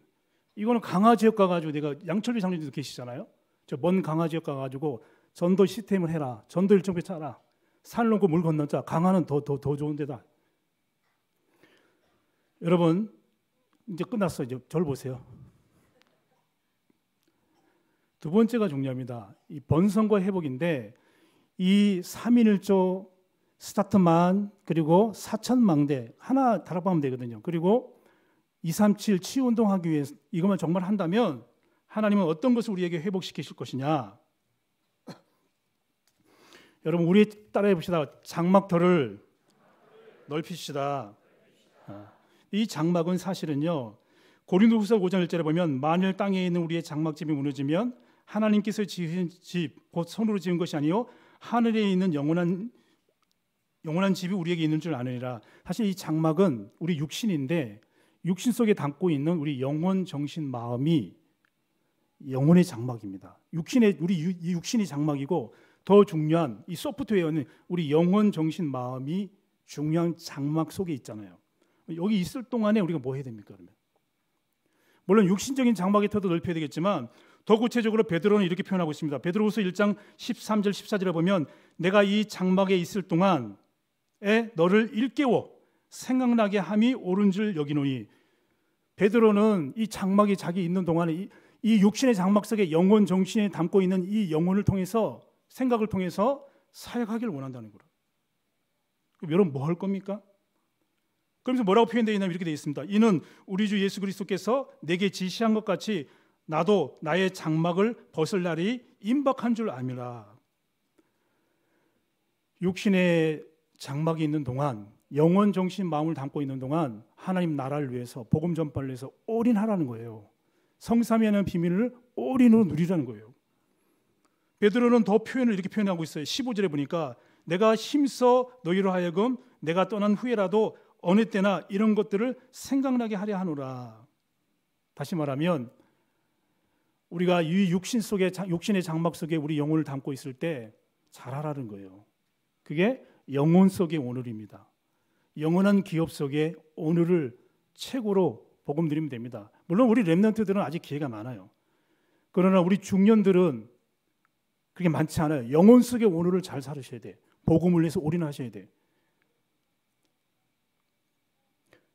이거는 강화 지역 가가지고 내가 양철비 장로님도 계시잖아요. 저 먼 강화 지역 가가지고 전도 시스템을 해라. 전도 일정표 짜라. 산 넘고 물 건넌 자. 강화는 더 더 더 좋은 데다. 여러분 이제 끝났어. 이제 절 보세요. 두 번째가 중요합니다. 이 번성과 회복인데 이 삼인일조 스타트만 그리고 사천망대 하나 다락방하면 되거든요. 그리고 이삼칠 치유운동하기 위해서 이것만 정말 한다면 하나님은 어떤 것을 우리에게 회복시키실 것이냐. 여러분 우리 따라해봅시다. 장막터를 넓히시다. 이 장막은 사실은요. 고린도후서 오 장 일 절에 보면 만일 땅에 있는 우리의 장막집이 무너지면 하나님께서 지으신 집 곧 손으로 지은 것이 아니요 하늘에 있는 영원한 영원한 집이 우리에게 있는 줄 아느니라. 사실 이 장막은 우리 육신인데 육신 속에 담고 있는 우리 영혼, 정신, 마음이 영혼의 장막입니다. 육신의 우리 육신이 장막이고 더 중요한 이 소프트웨어는 우리 영혼, 정신, 마음이 중요한 장막 속에 있잖아요. 여기 있을 동안에 우리가 뭐 해야 됩니까? 그러면 물론 육신적인 장막의 터도 넓혀야 되겠지만 더 구체적으로 베드로는 이렇게 표현하고 있습니다. 베드로후서 일 장 십삼 절 십사 절에 보면 내가 이 장막에 있을 동안에 너를 일깨워 생각나게 함이 옳은 줄 여기노니. 베드로는 이 장막이 자기 있는 동안에 이, 이 육신의 장막 속에 영혼 정신에 담고 있는 이 영혼을 통해서 생각을 통해서 사역하기를 원한다는 거예요. 그럼 여러분 뭐 할 겁니까? 그러면서 뭐라고 표현되어 있냐면 이렇게 되어 있습니다. 이는 우리 주 예수 그리스도께서 내게 지시한 것 같이 나도 나의 장막을 벗을 날이 임박한 줄 아미라. 육신의 장막이 있는 동안 영혼, 정신, 마음을 담고 있는 동안 하나님 나라를 위해서 복음 전파를 위해서 올인하라는 거예요. 성삼위의 비밀을 올인으로 누리라는 거예요. 베드로는 더 표현을 이렇게 표현하고 있어요. 십오 절에 보니까 내가 힘써 너희로 하여금 내가 떠난 후에라도 어느 때나 이런 것들을 생각나게 하려 하노라. 다시 말하면 우리가 이 육신 속에 육신의 장막 속에 우리 영혼을 담고 있을 때 잘하라는 거예요. 그게 영혼 속의 오늘입니다. 영원한 기업 속에 오늘을 최고로 복음 드리면 됩니다. 물론 우리 렘넌트들은 아직 기회가 많아요. 그러나 우리 중년들은 그렇게 많지 않아요. 영혼 속의 오늘을 잘 살으셔야 돼. 복음을 위해서 올인하셔야 돼.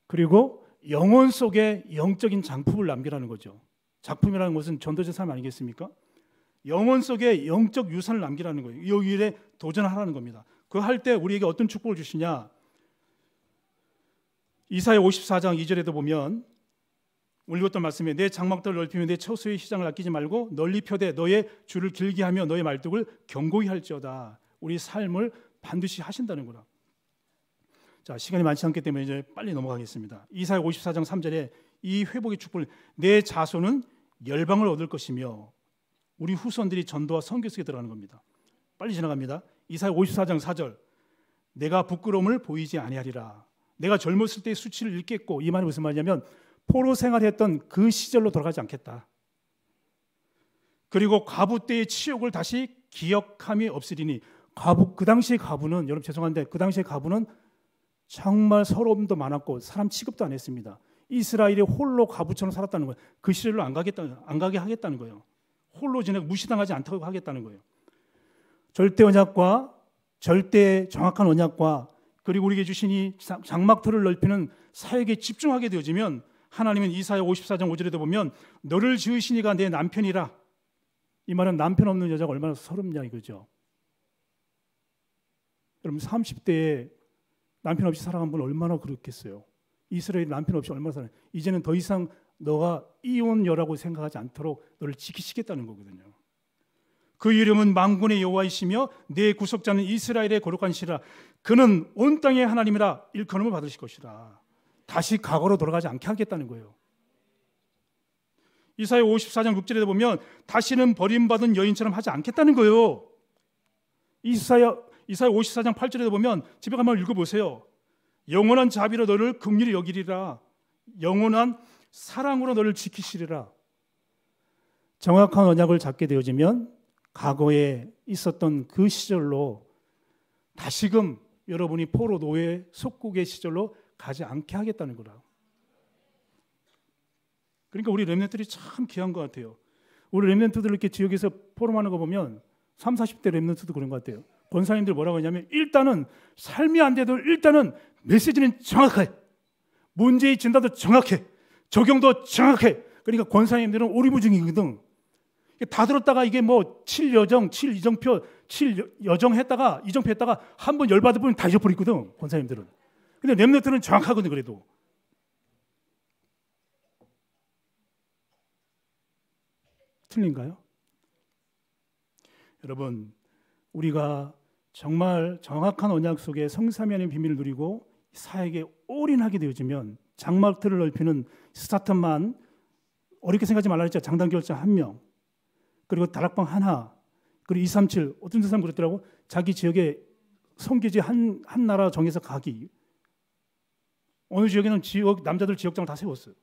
그리고 영혼 속에 영적인 작품을 남기라는 거죠. 작품이라는 것은 전도자 삶 아니겠습니까? 영혼 속에 영적 유산을 남기라는 거예요. 이 일에 도전하라는 겁니다. 그 할 때 우리에게 어떤 축복을 주시냐? 이사야 오십사 장 이 절에도 보면 우리 읽었던 말씀에 내 장막들을 넓히며 내 처소의 시장을 아끼지 말고 널리 펴되 너의 줄을 길게 하며 너의 말뚝을 견고히 할지어다. 우리 삶을 반드시 하신다는 거라. 자, 시간이 많지 않기 때문에 이제 빨리 넘어가겠습니다. 이사야 오십사 장 삼 절에 이 회복의 축복을 내 자손은 열방을 얻을 것이며 우리 후손들이 전도와 선교 속에 들어가는 겁니다. 빨리 지나갑니다. 이사야 오십사 장 사 절 내가 부끄러움을 보이지 아니하리라. 내가 젊었을 때의 수치를 잃겠고. 이 말이 무슨 말이냐면 포로 생활했던 그 시절로 돌아가지 않겠다. 그리고 과부 때의 치욕을 다시 기억함이 없으리니. 과부, 그 당시의 과부는 여러분 죄송한데 그 당시의 과부는 정말 서러움도 많았고 사람 취급도 안 했습니다. 이스라엘이 홀로 과부처럼 살았다는 거예요. 그 시절로 안 가겠다, 안 가게 하겠다는 거예요. 홀로 지내고 무시당하지 않다고 하겠다는 거예요. 절대 언약과 절대 정확한 언약과 그리고 우리에게 주신 이 장막터를 넓히는 사역에 집중하게 되어지면 하나님은 이사야 오십사 장 오 절에도 보면 너를 지으신 이가 내 남편이라. 이 말은 남편 없는 여자가 얼마나 서럽냐 이거죠. 여러분 삼십 대에 남편 없이 살아간 분 얼마나 그렇겠어요. 이스라엘 남편 없이 얼마나 살아요. 이제는 더 이상 너가 이혼녀라고 생각하지 않도록 너를 지키시겠다는 거거든요. 그 이름은 만군의 여호와이시며 내 구속자는 이스라엘의 거룩한 시라. 그는 온 땅의 하나님이라 일컬음을 받으실 것이라. 다시 과거로 돌아가지 않게 하겠다는 거예요. 이사야 오십사 장 육 절에 보면 다시는 버림받은 여인처럼 하지 않겠다는 거예요. 이사야, 이사야 오십사 장 팔 절에 보면 집에 가면 읽어보세요. 영원한 자비로 너를 긍휼히 여기리라. 영원한 사랑으로 너를 지키시리라. 정확한 언약을 잡게 되어지면 과거에 있었던 그 시절로 다시금 여러분이 포로 노예 속국의 시절로 가지 않게 하겠다는 거라. 그러니까 우리 렘넌트들이 참 귀한 것 같아요. 우리 렘넌트들 이렇게 지역에서 포럼하는 거 보면 삼사십 대 렘넌트도 그런 것 같아요. 권사님들 뭐라고 하냐면 일단은 삶이 안 돼도 일단은 메시지는 정확해. 문제의 진단도 정확해. 적용도 정확해. 그러니까 권사님들은 오리무중이거든. 다 들었다가 이게 뭐 칠여정, 칠이정표, 칠여정 했다가 이정표 했다가 한 번 열받을 뿐 다 잊어버리거든. 권사님들은. 근데 렘넌트는 정확하거든 그래도. 틀린가요? 여러분, 우리가 정말 정확한 언약 속에 성삼위의 비밀을 누리고 사역에 올인하게 되어지면 장막틀을 넓히는 스타트만 어렵게 생각하지 말라 했죠. 장단 결자 한 명, 그리고 다락방 하나, 그리고 이삼칠 어떤 사람 그랬더라고. 자기 지역에 선교지 한, 한 나라 정해서 가기. 어느 지역에는 지역 남자들 지역장을 다 세웠어요.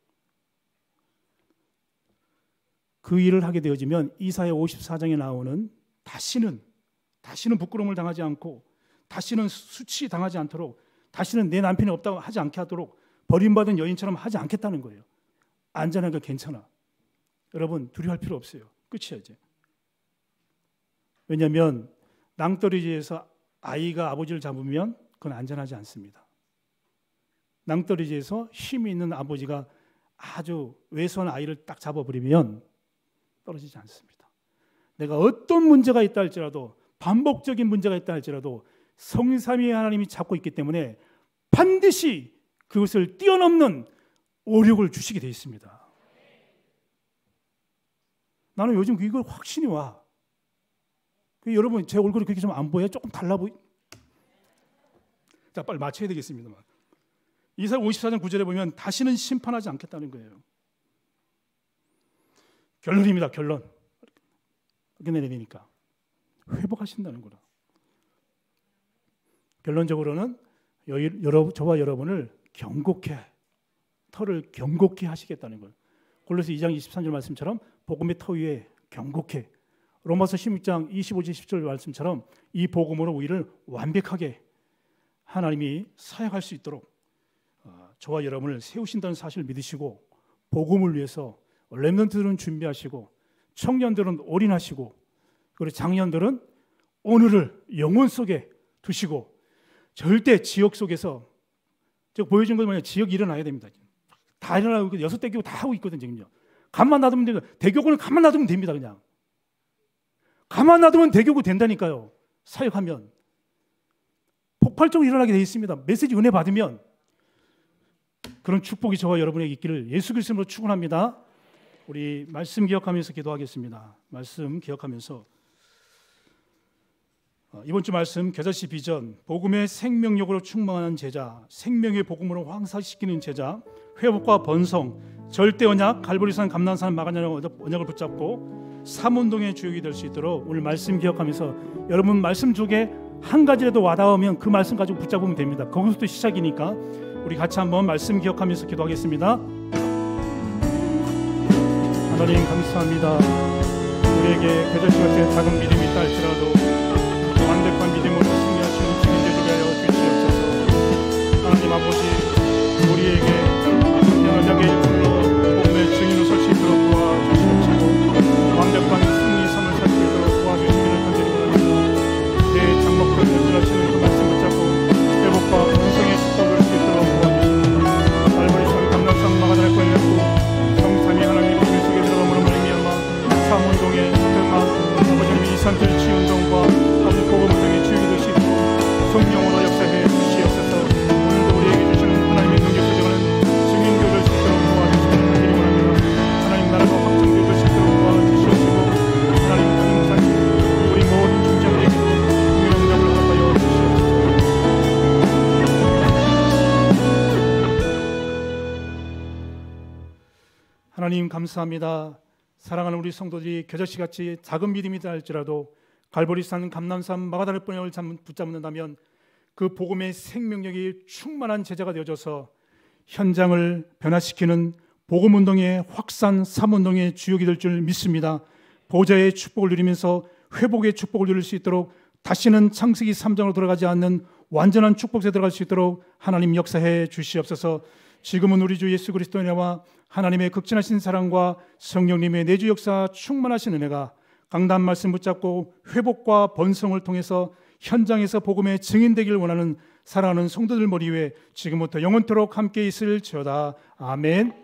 그 일을 하게 되어지면 이사야 오십사 장에 나오는 다시는 다시는 부끄러움을 당하지 않고 다시는 수치 당하지 않도록 다시는 내 남편이 없다고 하지 않게 하도록 버림받은 여인처럼 하지 않겠다는 거예요. 안전하게 괜찮아. 여러분 두려워할 필요 없어요. 끝이야 이제. 왜냐하면 낭떠러지에서 아이가 아버지를 잡으면 그건 안전하지 않습니다. 낭떠러지에서 힘이 있는 아버지가 아주 왜소한 아이를 딱 잡아버리면 떨어지지 않습니다. 내가 어떤 문제가 있다 할지라도 반복적인 문제가 있다 할지라도 성삼위의 하나님이 잡고 있기 때문에 반드시 그것을 뛰어넘는 오력을 주시게 되어 있습니다. 나는 요즘 이걸 확신이 와. 여러분 제 얼굴이 그렇게 좀 안 보여요? 조금 달라 보이. 자, 빨리 맞춰야 되겠습니다만. 이사야 오십사 장 구 절에 보면 다시는 심판하지 않겠다는 거예요. 결론입니다. 결론. 이렇게 내리니까 회복하신다는 거라. 결론적으로는 여러, 저와 여러분을 경고케, 터를 경고케 하시겠다는 거예요. 골로새서 이 장 이십삼 절 말씀처럼 복음의 터 위에 경고케, 로마서 십육 장 이십오 절 십 절 말씀처럼 이 복음으로 우리를 완벽하게 하나님이 사역할 수 있도록 저와 여러분을 세우신다는 사실을 믿으시고 복음을 위해서 렘넌트들은 준비하시고 청년들은 올인하시고 그리고 장년들은 오늘을 영혼 속에 두시고 절대 지역 속에서 제가 보여준 건 뭐냐, 지역 일어나야 됩니다. 다 일어나고 여섯 대교 다 하고 있거든요 지금요. 가만 놔두면 됩니다. 대교구는 가만 놔두면 됩니다. 그냥 가만 놔두면 대교구 된다니까요. 사역하면 폭발적으로 일어나게 돼 있습니다. 메시지 은혜 받으면. 그런 축복이 저와 여러분에게 있기를 예수 그리스도로 축원합니다. 우리 말씀 기억하면서 기도하겠습니다. 말씀 기억하면서 이번 주 말씀 겨자씨 비전, 복음의 생명력으로 충만한 제자, 생명의 복음으로 황사시키는 제자, 회복과 번성, 절대 언약, 갈보리산, 감난산, 마가냐는 언약을 붙잡고 삼운동의 주역이 될 수 있도록 오늘 말씀 기억하면서 여러분 말씀 쪽에 한 가지라도 와닿으면 그 말씀 가지고 붙잡으면 됩니다. 거기서부터 시작이니까 우리 같이 한번 말씀 기억하면서 기도하겠습니다. 하나님 감사합니다. 우리에게 겨자씨 같은 작은 믿음이 있다 할지라도 완벽한 믿음으로 승리하시는 주님들 되게 하여 주시옵소서. 하나님 아버지, 우리에게 아픈 언약의 일부로 몸의 증인으로 설 수 있도록 도와주시옵소서. 완벽한 승리 삶을 살 수 있도록 도와주시기를 간절히 바랍니다. 내 장막으로 연결하시는 그 말씀 붙잡고 회복과 은성의 습관을 수 있도록 도와주시옵소서. 갈보리산 감락산 마가다를 권렸고 성삼위 하나님 우리 속에 들어가므로 말미암아 삼운동의 흑마 아버지님이 이산들치 운동과 아버지 복음 운동의 주의를 하나님 감사합니다. 사랑하는 우리 성도들이 겨자씨같이 작은 믿음이다 할지라도 갈보리산, 감람산, 마가다락본을 붙잡는다면 그 복음의 생명력이 충만한 제자가 되어져서 현장을 변화시키는 복음운동의 확산, 삶운동의 주역이 될 줄 믿습니다. 보좌의 축복을 누리면서 회복의 축복을 누릴 수 있도록, 다시는 창세기 삼 장으로 들어가지 않는 완전한 축복에 들어갈 수 있도록 하나님 역사해 주시옵소서. 지금은 우리 주 예수 그리스도의 은혜와 하나님의 극진하신 사랑과 성령님의 내주 역사 충만하신 은혜가 강단 말씀 붙잡고 회복과 번성을 통해서 현장에서 복음의 증인되기를 원하는 사랑하는 성도들 머리 위에 지금부터 영원토록 함께 있을지어다. 아멘.